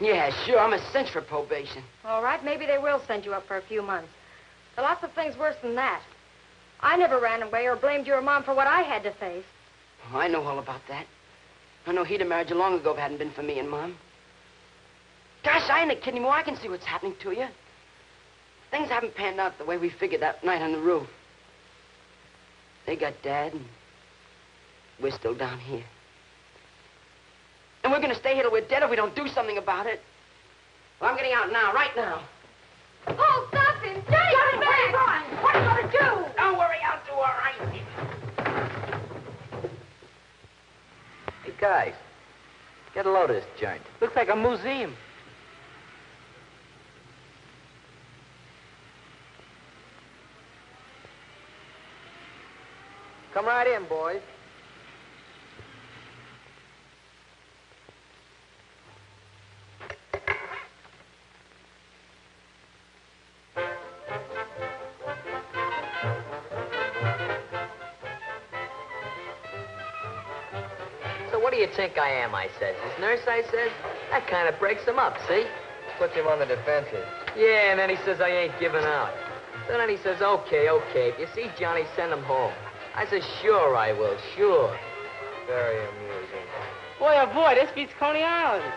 Yeah, sure, I'm a cinch for probation. All right, maybe they will send you up for a few months. There are lots of things worse than that. I never ran away or blamed your mom for what I had to face. Oh, I know all about that. I know he'd have married you long ago if it hadn't been for me and Mom. Gosh, I ain't a kid anymore. I can see what's happening to you. Things haven't panned out the way we figured that night on the roof. They got Dad, and we're still down here. And we're going to stay here till we're dead if we don't do something about it. Well, I'm getting out now, right now. Oh, stop him! Daddy, come back! Where are you going? What are you going to do? Don't worry, I'll do all right. Hey, guys, get a load of this joint. Looks like a museum. Come right in, boys. You think I am, I says. This nurse, I says, that kind of breaks him up, see? Puts him on the defensive. Yeah, and then he says I ain't giving out. So then he says, okay, okay, if you see Johnny, send him home. I says, sure I will, sure. Very amusing. Boy, oh boy, this beats Coney Island.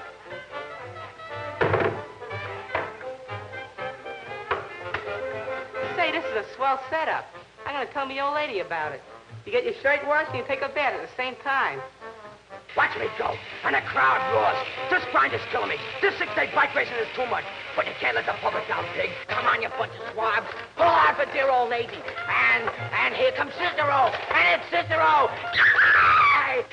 Say, this is a swell setup. I'm gonna tell me old lady about it. You get your shirt washed and you take a bath at the same time. Watch me go, and the crowd roars. This grind is killing me. This six-day bike racing is too much. But you can't let the public down, pig. Come on, you bunch of swabs. Pull out for dear old lady. And, and here comes Cicero. And it's Cicero.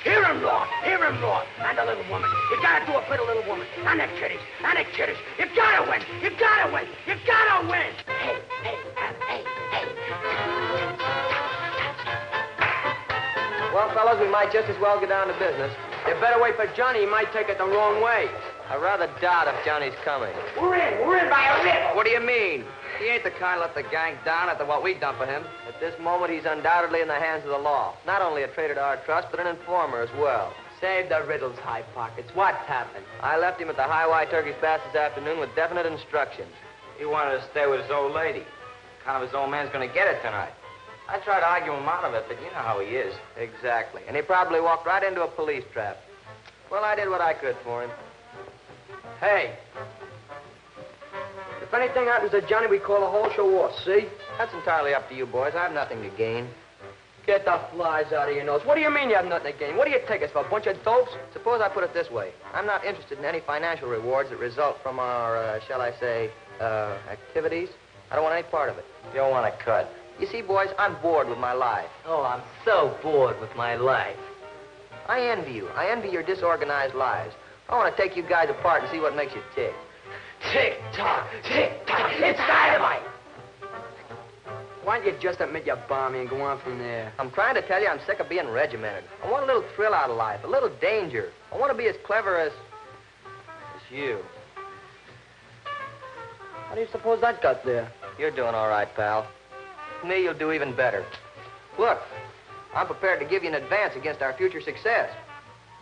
Hear him roar. Hear him roar. And the little woman. You gotta do it for the little woman. And the kiddies. And the kiddies. You gotta win. You gotta win. You gotta win. Hey, hey, hey, hey. Well, fellas, we might just as well get down to business. You better wait for Johnny. He might take it the wrong way. I rather doubt if Johnny's coming. We're in. We're in by a rip. What do you mean? He ain't the kind to let the gang down after what we done for him. At this moment, he's undoubtedly in the hands of the law. Not only a traitor to our trust, but an informer as well. Save the riddles, High Pockets. What's happened? I left him at the Highway Turkey's Bass this afternoon with definite instructions. He wanted to stay with his old lady. Kind of his old man's gonna get it tonight. I tried to argue him out of it, but you know how he is. Exactly. And he probably walked right into a police trap. Well, I did what I could for him. Hey. If anything happens to Johnny, we call the whole show off, see? That's entirely up to you boys. I have nothing to gain. Get the flies out of your nose. What do you mean you have nothing to gain? What do you take us for, a bunch of dopes? Suppose I put it this way. I'm not interested in any financial rewards that result from our, uh, shall I say, uh, activities. I don't want any part of it. You don't want to cut. You see, boys, I'm bored with my life. Oh, I'm so bored with my life. I envy you. I envy your disorganized lives. I want to take you guys apart and see what makes you tick. Tick-tock, tick-tock, it's dynamite! Why don't you just admit you're balmy and go on from there? I'm trying to tell you I'm sick of being regimented. I want a little thrill out of life, a little danger. I want to be as clever as... as you. How do you suppose that got there? You're doing all right, pal. Me, you'll do even better. Look, I'm prepared to give you an advance against our future success.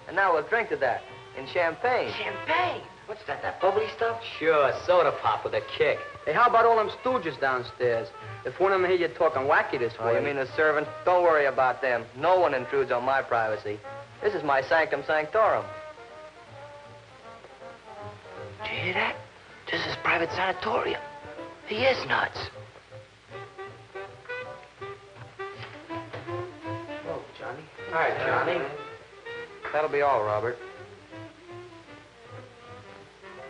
And now we'll drink to that in champagne. Champagne? What's that, that bubbly stuff? Sure, soda pop with a kick. Hey, how about all them stooges downstairs? If one of them hear you talking wacky this way... Oh, you mean the servants? Don't worry about them. No one intrudes on my privacy. This is my sanctum sanctorum. Do you hear that? This is private sanatorium. He is nuts. All right, Johnny. That'll be all, Robert.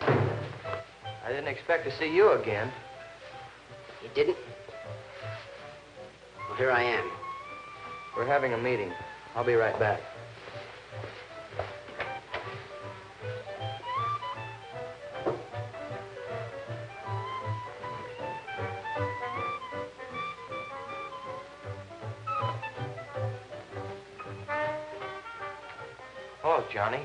I didn't expect to see you again. You didn't? Well, here I am. We're having a meeting. I'll be right back. Johnny,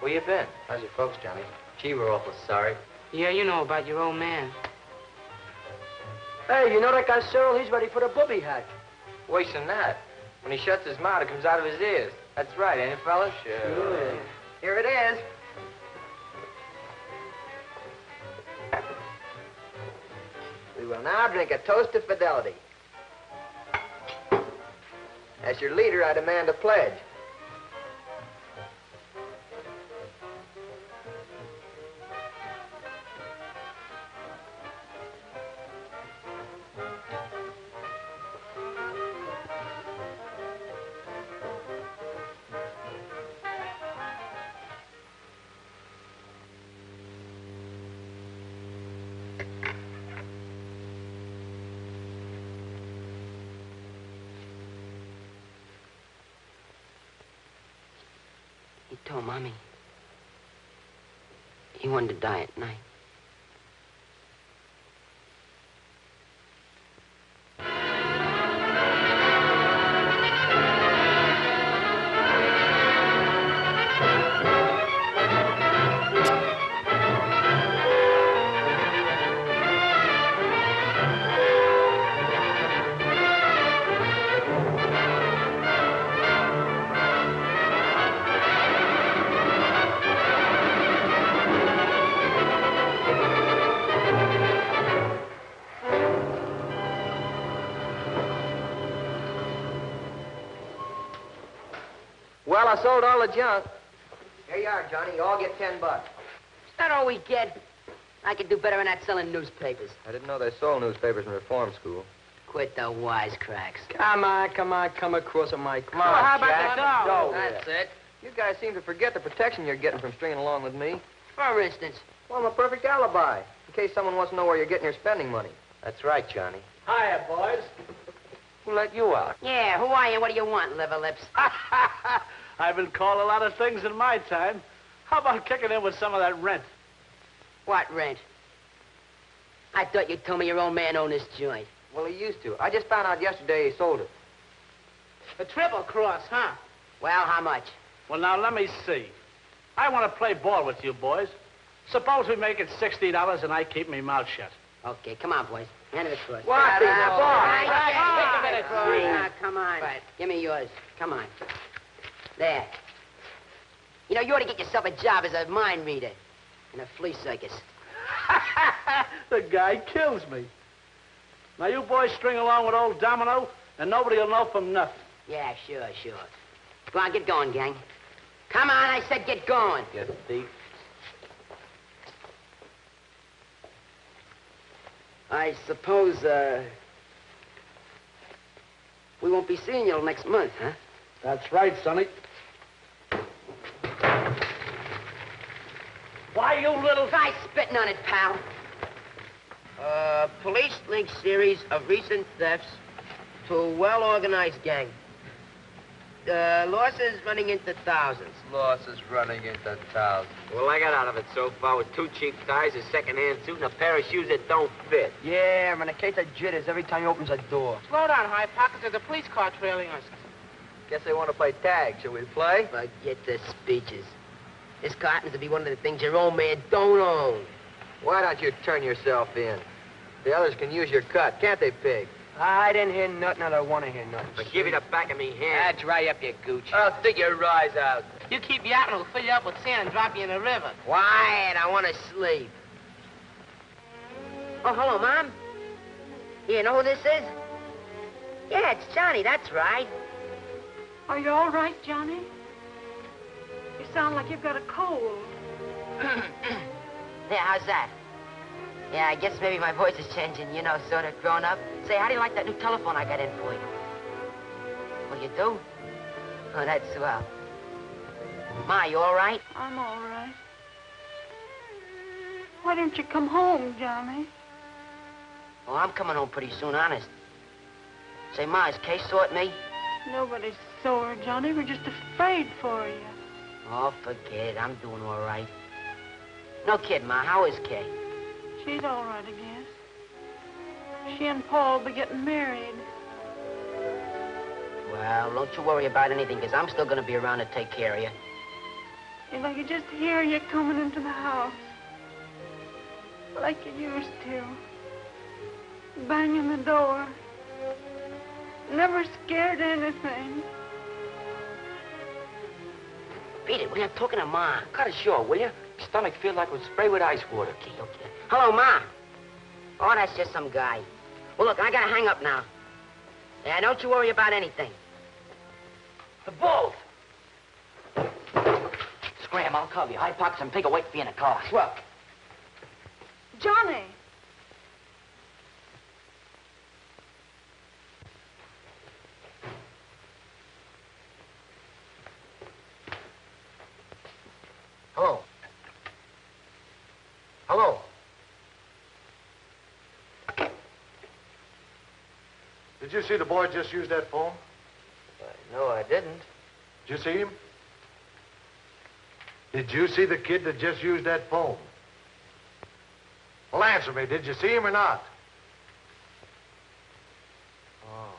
where you been? How's your folks, Johnny? Gee, we're awful sorry. Yeah, you know about your old man. Hey, you know that guy Cyril? He's ready for the booby hatch. Worse than that. When he shuts his mouth, it comes out of his ears. That's right, ain't it, fellas? Sure. Yeah. Here it is. We will now drink a toast to fidelity. As your leader, I demand a pledge. Told Mommy he wanted to die at night. I sold all the junk. Here you are, Johnny. You all get ten bucks. Is that all we get? I could do better than that selling newspapers. I didn't know they sold newspapers in reform school. Quit the wisecracks. Come on, come on, come across it, Mike. Come on, well, how about the dough? That's yeah. it. You guys seem to forget the protection you're getting from stringing along with me. For instance? Well, I'm a perfect alibi, in case someone wants to know where you're getting your spending money. That's right, Johnny. Hiya, boys. Who let you out? Yeah, who are you? What do you want, liver lips? Ha, ha, ha. I've been called a lot of things in my time. How about kicking in with some of that rent? What rent? I thought you told me your old man owned this joint. Well, he used to. I just found out yesterday he sold it. A triple cross, huh? Well, how much? Well, now, let me see. I want to play ball with you boys. Suppose we make it sixty dollars and I keep my mouth shut. Okay, come on, boys. Hand it across. What? Take a minute, boys. Now, come on. Right, give me yours. Come on. There. You know, you ought to get yourself a job as a mind reader in a flea circus. The guy kills me. Now, you boys string along with old Domino, and nobody will know from nothing. Yeah, sure, sure. Go on, get going, gang. Come on, I said get going. You thief. I suppose, uh... we won't be seeing you till next month, huh? That's right, Sonny. Why, you little... Try spitting on it, pal. Uh, police link series of recent thefts to well-organized gang. Uh, losses running into thousands. Losses running into thousands. Well, I got out of it so far with two cheap ties, a second-hand suit, and a pair of shoes that don't fit. Yeah, I'm in a case of jitters every time he opens a door. Slow down, High Pockets. There's a police car trailing us. Guess they want to play tag. Shall we play? Forget the speeches. This car happens to be one of the things your old man don't own. Why don't you turn yourself in? The others can use your cut, can't they, Pig? I didn't hear nothing, I don't want to hear nothing. But give you the back of me hand. Ah, dry up your gooch. I'll stick your eyes out. You keep yachting, it'll fill you up with sand and drop you in the river. Why? I want to sleep. Oh, hello, Mom. You know who this is? Yeah, it's Johnny, that's right. Are you all right, Johnny? You sound like you've got a cold. Yeah, how's that? Yeah, I guess maybe my voice is changing, you know, sort of grown up. Say, how do you like that new telephone I got in for you? Well, you do? Oh, that's swell. Ma, you all right? I'm all right. Why don't you come home, Johnny? Oh, I'm coming home pretty soon, honest. Say, Ma, is Kay sore at me? Nobody's sore, Johnny. We're just afraid for you. Oh, forget it. I'm doing all right. No kid, Ma. How is Kay? She's all right, I guess. She and Paul will be getting married. Well, don't you worry about anything, because I'm still going to be around to take care of you. If I could just hear you coming into the house, like you used to. banging the door. Never scared anything. Beat it. We're not talking to Ma. Cut it short, will you? Your stomach feels like it was sprayed with ice water. Okay, okay. Hello, Ma. Oh, that's just some guy. Well, look, I gotta hang up now. Yeah, don't you worry about anything. The both. Scram, I'll cover you. High pockets and pig awake for you in the car. Look. Johnny. Hello. Hello. Did you see the boy just use that phone? No, I didn't. Did you see him? Did you see the kid that just used that phone? Well, answer me. Did you see him or not? Oh.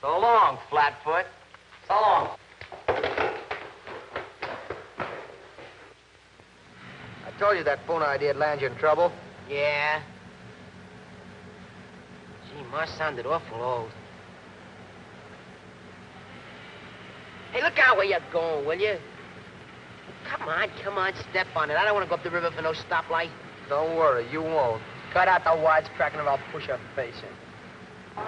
So long, Flatfoot. So long. I told you that phone idea would land you in trouble. Yeah. Gee, Ma sounded awful old. Hey, look out where you're going, will you? Come on, come on, step on it. I don't want to go up the river for no stoplight. Don't worry, you won't. Cut out the wisecracking or I'll push your face in.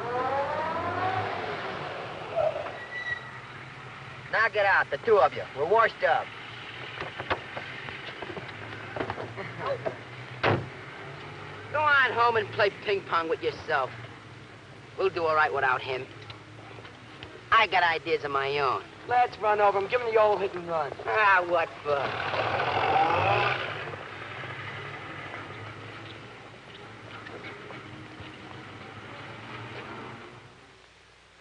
Now get out, the two of you. We're washed up. Go on home and play ping pong with yourself. We'll do all right without him. I got ideas of my own. Let's run over him. Give him the old hit and run. Ah, what for?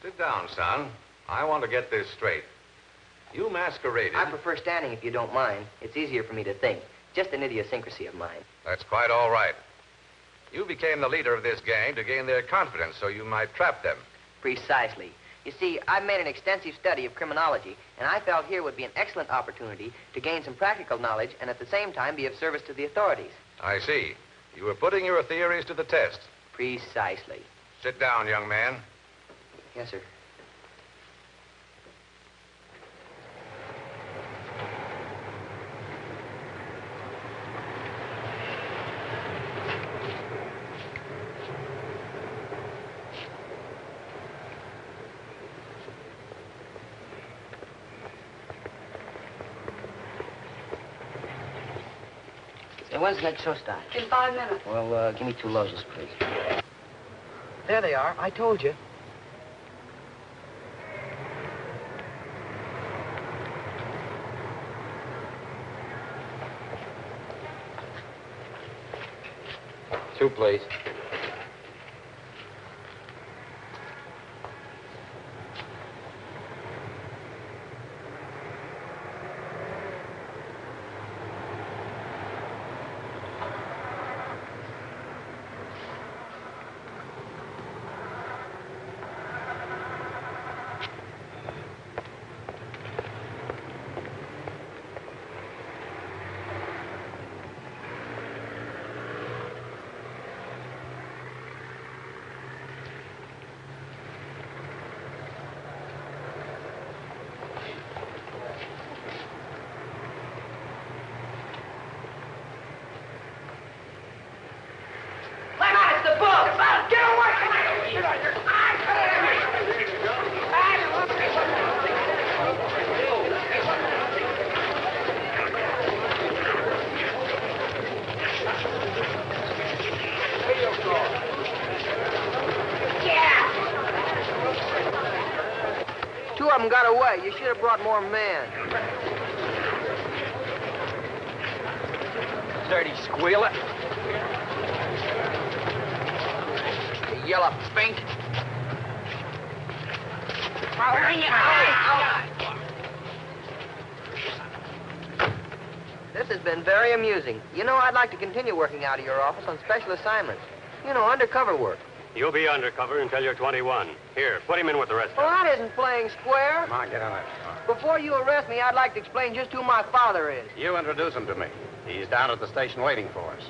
Sit down, son. I want to get this straight. You masqueraded... I prefer standing, if you don't mind. It's easier for me to think. Just an idiosyncrasy of mine. That's quite all right. You became the leader of this gang to gain their confidence so you might trap them. Precisely. You see, I've made an extensive study of criminology, and I felt here would be an excellent opportunity to gain some practical knowledge and at the same time be of service to the authorities. I see. You were putting your theories to the test. Precisely. Sit down, young man. Yes, sir. When's that show start? In five minutes. Well, uh, give me two lozenges, please. There they are. I told you. Two, please. You should have brought more men. Dirty squealer. You yellow fink. Bring it out. This has been very amusing. You know, I'd like to continue working out of your office on special assignments. You know, undercover work. You'll be undercover until you're twenty-one. Here, put him in with the rest of us. Well, that isn't playing square. Come on, get on it. Before you arrest me, I'd like to explain just who my father is. You introduce him to me. He's down at the station waiting for us.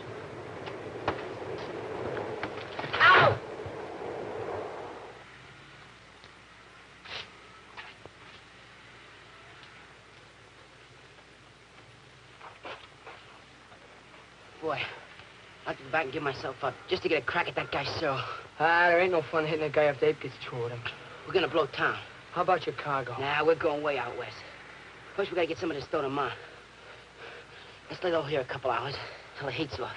Ow! Boy, I'll have to go back and give myself up just to get a crack at that guy, Cyril. Ah, uh, there ain't no fun hitting a guy after Abe gets through with him. We're gonna blow town. How about your cargo? Nah, we're going way out west. First, we gotta get some of this dough to Mom. Let's lay low here a couple hours till the heat's off.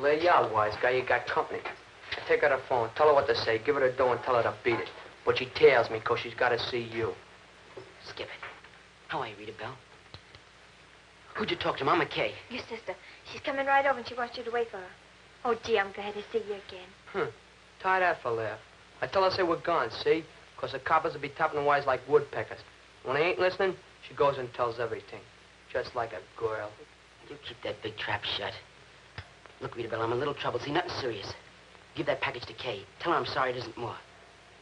Lay out, wise guy. You got company. Take her the phone. Tell her what to say. Give her the dough and tell her to beat it. But she tells me because she's got to see you. Skip it. How are you, Rita Bell? Who'd you talk to, Mama Kay? Your sister. She's coming right over and she wants you to wait for her. Oh, gee, I'm glad to see you again. Hmm. Tie that for laugh. I tell her say we're gone, see? Because the coppers will be tapping the wires like woodpeckers. When they ain't listening, she goes and tells everything. Just like a girl. You keep that big trap shut. Look, Rita Bell, I'm in a little trouble. See, nothing serious. Give that package to Kay. Tell her I'm sorry it isn't more.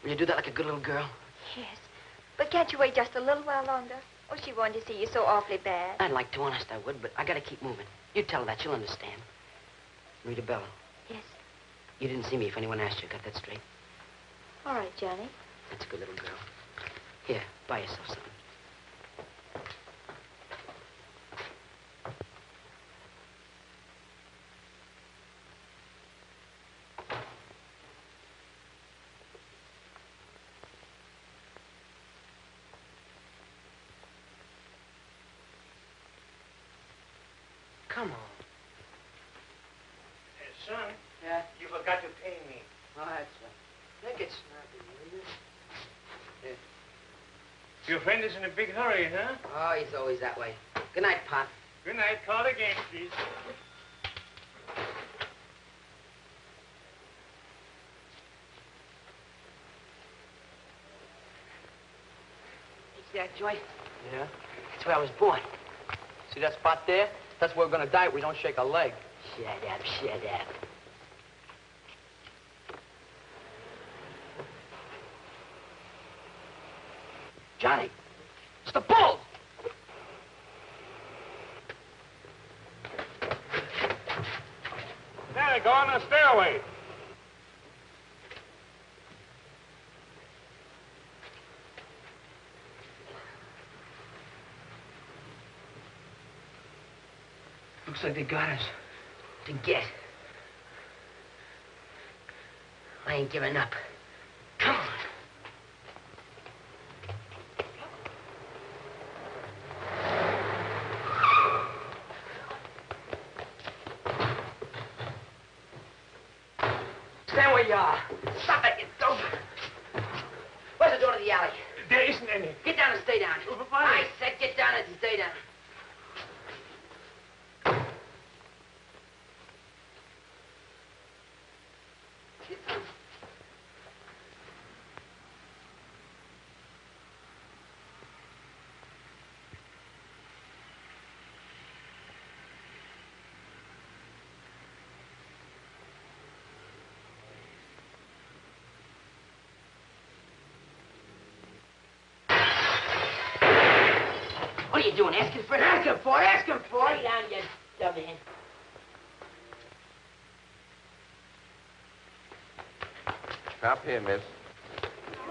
Will you do that like a good little girl? Yes, but can't you wait just a little while longer? Oh, she wanted to see you so awfully bad. I'd like to, honest I would, but I gotta keep moving. You tell her that, she'll understand. Rita Bell. Yes? You didn't see me if anyone asked you. Got that straight? All right, Johnny. That's a good little girl. Here, buy yourself something. Come on. Hey, son. Yeah? You forgot to pay me. All right, son. Make it snappy, will you? Yeah. Your friend is in a big hurry, huh? Oh, he's always that way. Good night, Pop. Good night. Call again, please. See that joint? Yeah? That's where I was born. See that spot there? That's where we're gonna die if we don't shake a leg. Shut up, shut up. Johnny, it's the bull! There, go on the stairway. Looks like they got us. To get. I ain't giving up. Come on. Stand where you are. Stop it, you dope. Where's the door to the alley? There isn't any. Get down and stay down. But why? I said get down and stay down. What are you doing? Ask him for it. Ask him for it. Ask him for it. Lay down, you dumbass. Stop here, miss.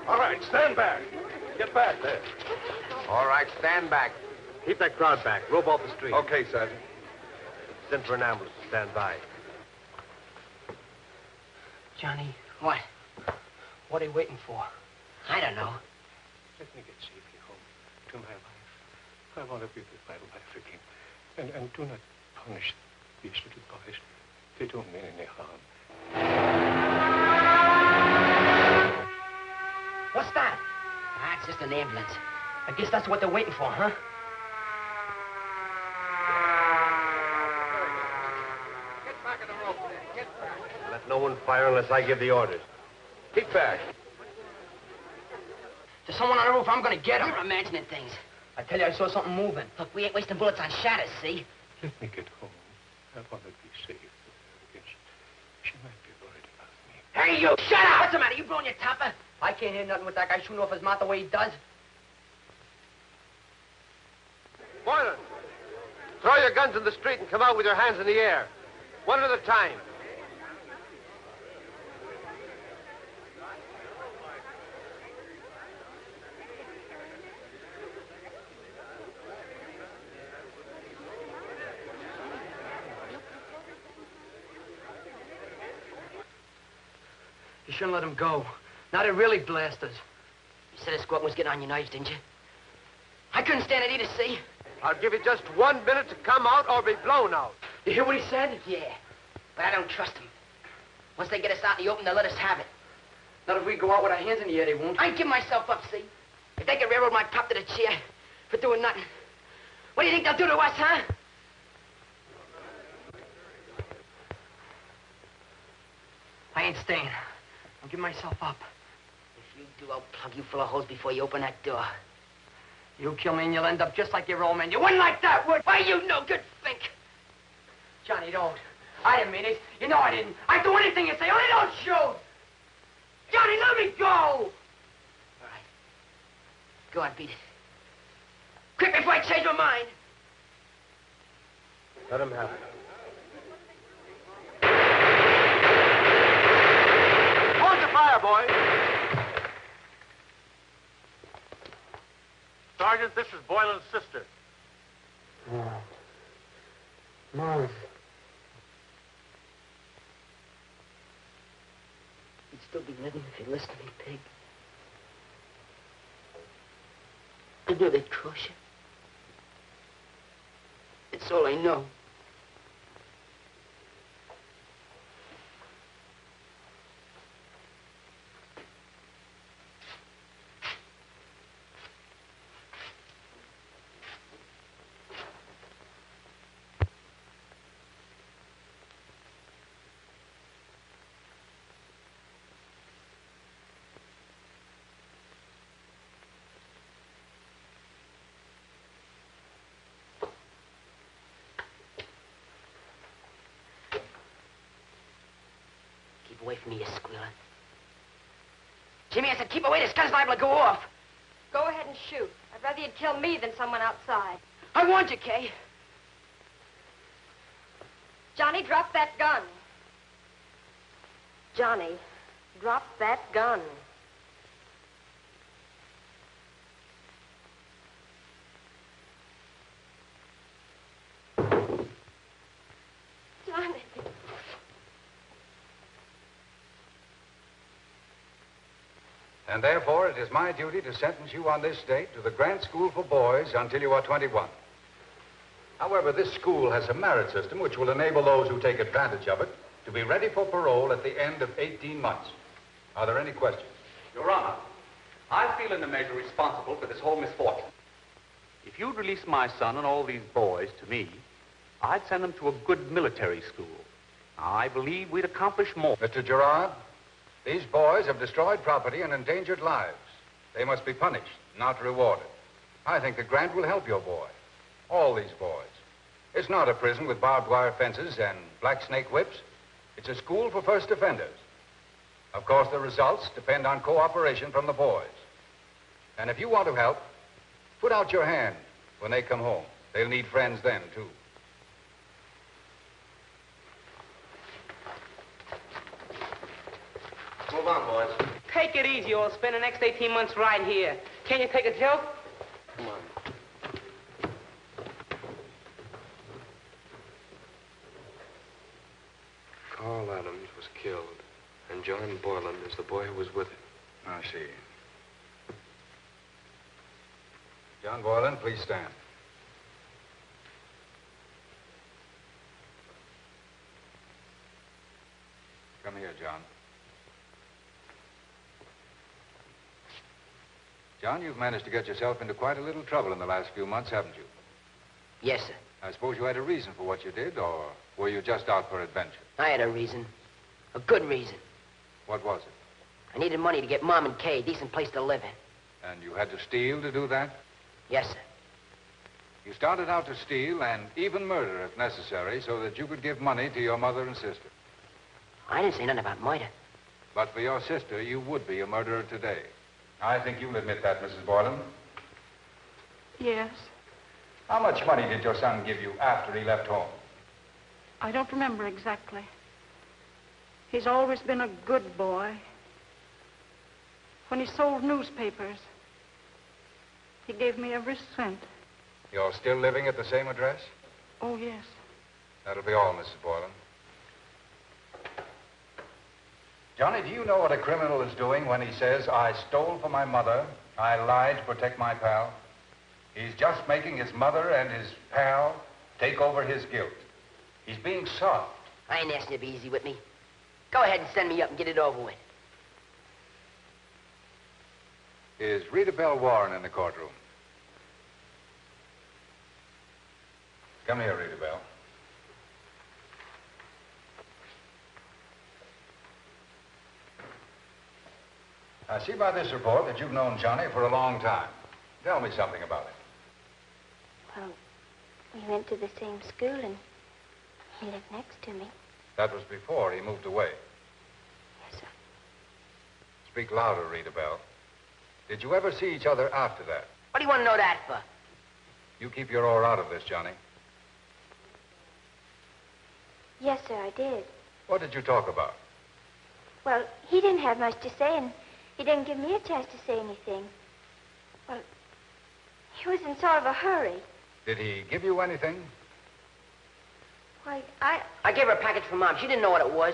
All right, stand back. Get back there. All right, stand back. Keep that crowd back. Rope off the street. Okay, Sergeant. Send for an ambulance. Stand by. Johnny. What? What are you waiting for? I don't know. Let me get safely home to my wife. I want to be with my wife again. And, and do not punish these little boys. They don't mean any harm. What's that? Ah, it's just an ambulance. I guess that's what they're waiting for, huh? Get back in the rope there. Get back. Let no one fire unless I give the orders. Keep back. There's someone on the roof. I'm going to get him. You're imagining things. I tell you, I saw something moving. Look, we ain't wasting bullets on shatters, see? Let me get home. I want to be safe with her, because she might be worried about me. Hey, you! Shut up! What's the matter? You blowing your topper? I can't hear nothing with that guy shooting off his mouth the way he does. Boylan, throw your guns in the street and come out with your hands in the air. One at a time. You shouldn't let him go. Now they really blast us. You said a squad was getting on your nerves, didn't you? I couldn't stand it either, see? I'll give you just one minute to come out or be blown out. You hear what he said? Yeah, but I don't trust him. Once they get us out in the open, they'll let us have it. Not if we go out with our hands in the air, they won't. I ain't giving myself up, see? If they can railroad my pop to the chair for doing nothing, what do you think they'll do to us, huh? I ain't staying. I'm giving myself up. If you do, I'll plug you full of holes before you open that door. You kill me and you'll end up just like your old man. You wouldn't like that, would you? Why, you no good fink. Johnny, don't. I didn't mean it. You know I didn't. I'd do anything you say, only don't shoot. Johnny, let me go. All right. Go on, beat it. Quick, before I change my mind. Let him have it. Hold your fire, boys. Sergeant, this is Boylan's sister. Mom. Mom. He'd still be living if he listened to me, Peg. I knew they'd cross you. It's all I know. Away from me, you squealer. Jimmy, I said keep away. This gun's liable to go off. Go ahead and shoot. I'd rather you'd kill me than someone outside. I warned you, Kay. Johnny, drop that gun. Johnny, drop that gun. And therefore, it is my duty to sentence you on this date to the Grant School for Boys until you are twenty-one. However, this school has a merit system which will enable those who take advantage of it to be ready for parole at the end of eighteen months. Are there any questions? Your Honor, I feel in a measure responsible for this whole misfortune. If you'd release my son and all these boys to me, I'd send them to a good military school. I believe we'd accomplish more. Mister Gerard? These boys have destroyed property and endangered lives. They must be punished, not rewarded. I think the grant will help your boy. All these boys. It's not a prison with barbed wire fences and black snake whips. It's a school for first offenders. Of course, the results depend on cooperation from the boys. And if you want to help, put out your hand when they come home. They'll need friends then, too. Move on, boys. Take it easy, or I'll spend the next eighteen months right here. Can you take a joke? Come on. Carl Adams was killed, and John Boylan is the boy who was with him. I see. John Boylan, please stand. Come here, John. John, you've managed to get yourself into quite a little trouble in the last few months, haven't you? Yes, sir. I suppose you had a reason for what you did, or were you just out for adventure? I had a reason. A good reason. What was it? I needed money to get Mom and Kay a decent place to live in. And you had to steal to do that? Yes, sir. You started out to steal and even murder if necessary so that you could give money to your mother and sister. I didn't say nothing about murder. But for your sister, you would be a murderer today. I think you'll admit that, Missus Boylan. Yes. How much money did your son give you after he left home? I don't remember exactly. He's always been a good boy. When he sold newspapers, he gave me every cent. You're still living at the same address? Oh, yes. That'll be all, Missus Boylan. Johnny, do you know what a criminal is doing when he says, I stole for my mother, I lied to protect my pal? He's just making his mother and his pal take over his guilt. He's being soft. I ain't asking you to be easy with me. Go ahead and send me up and get it over with. Is Rita Belle Warren in the courtroom? Come here, Rita Belle. I see by this report that you've known Johnny for a long time. Tell me something about it. Well, we went to the same school and he lived next to me. That was before he moved away. Yes, sir. Speak louder, Rita Belle. Did you ever see each other after that? What do you want to know that for? You keep your oar out of this, Johnny. Yes, sir, I did. What did you talk about? Well, he didn't have much to say, and he didn't give me a chance to say anything. Well, he was in sort of a hurry. Did he give you anything? Why, I... I gave her a package from Mom. She didn't know what it was.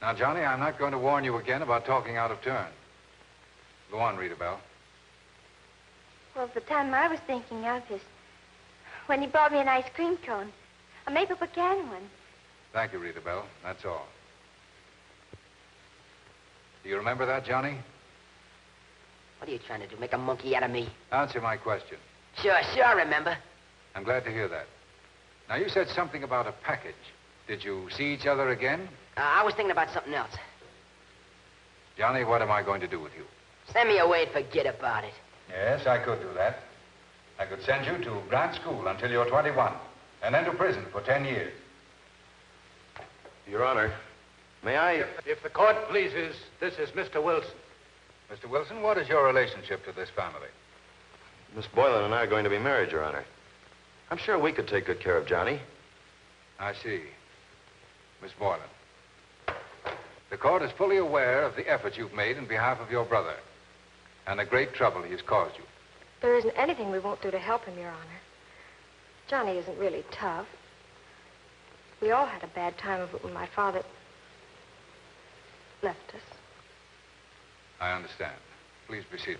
Now, Johnny, I'm not going to warn you again about talking out of turn. Go on, Rita Belle. Well, the time I was thinking of is when he bought me an ice cream cone, a maple pecan one. Thank you, Rita Belle. That's all. Do you remember that, Johnny? What are you trying to do, make a monkey out of me? Answer my question. Sure, sure, I remember. I'm glad to hear that. Now, you said something about a package. Did you see each other again? Uh, I was thinking about something else. Johnny, what am I going to do with you? Send me away and forget about it. Yes, I could do that. I could send you to Grant School until you're twenty-one, and then to prison for ten years. Your Honor, may I... If the court pleases, this is Mister Wilson. Mister Wilson, what is your relationship to this family? Miss Boylan and I are going to be married, Your Honor. I'm sure we could take good care of Johnny. I see. Miss Boylan, the court is fully aware of the efforts you've made in behalf of your brother and the great trouble he's caused you. There isn't anything we won't do to help him, Your Honor. Johnny isn't really tough. We all had a bad time of it when my father left us. I understand. Please be seated.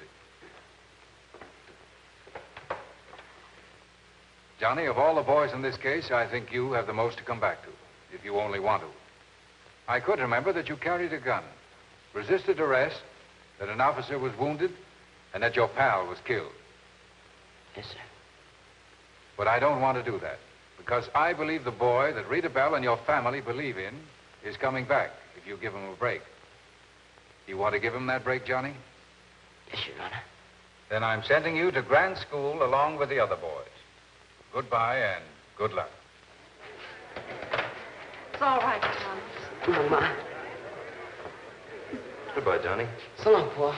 Johnny, of all the boys in this case, I think you have the most to come back to, if you only want to. I could remember that you carried a gun, resisted arrest, that an officer was wounded, and that your pal was killed. Yes, sir. But I don't want to do that, because I believe the boy that Rita Belle and your family believe in is coming back if you give him a break. You want to give him that break, Johnny? Yes, Your Honor. Then I'm sending you to Grant School along with the other boys. Goodbye and good luck. It's all right, Johnny. Come on, Ma. Goodbye, Johnny. So long, Paul.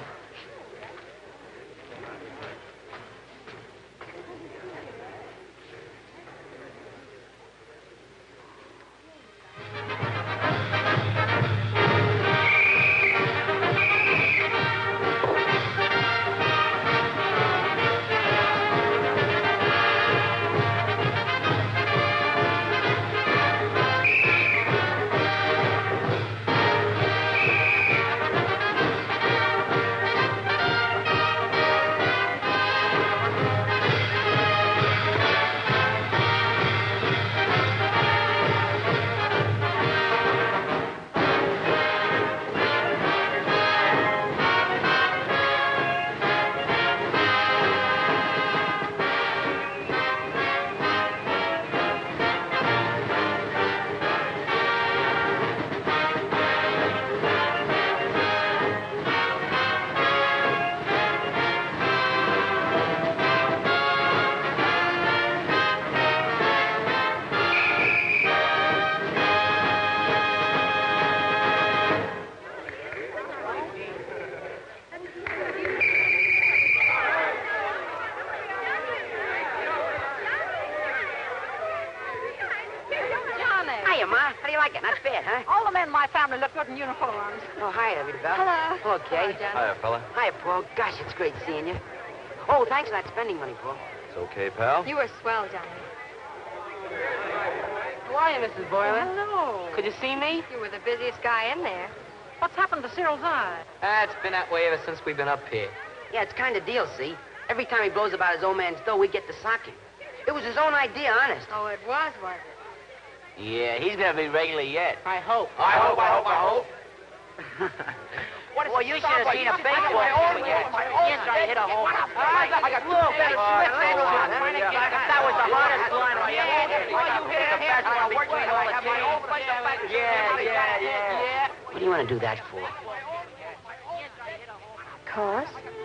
Hiya, Ma. How do you like it? Not bad, huh? All the men in my family look good in uniforms. Oh, hiya, Isabel. Hello. Okay. Hello, hiya, fella. Hiya, Paul. Gosh, it's great seeing you. Oh, thanks for not spending money, Paul. It's okay, pal. You were swell, Johnny. How are you, Missus Boylan? Oh, hello. Could you see me? You were the busiest guy in there. What's happened to Cyril's eye? Ah, it's been that way ever since we've been up here. Yeah, it's kind of deal, see? Every time he blows about his old man's dough, we get to sock him. It was his own idea, honest. Oh, it was, was it? Yeah, he's going to be regular yet. I hope. I hope, I hope, I hope. What is well, you should have seen a big one. Yes, I hit a hole. I got two better slips. That was the hardest line I ever hit. Well, you hit it fast when I worked with all the team. Yeah, yeah, yeah. What do you want to do that for? Of course.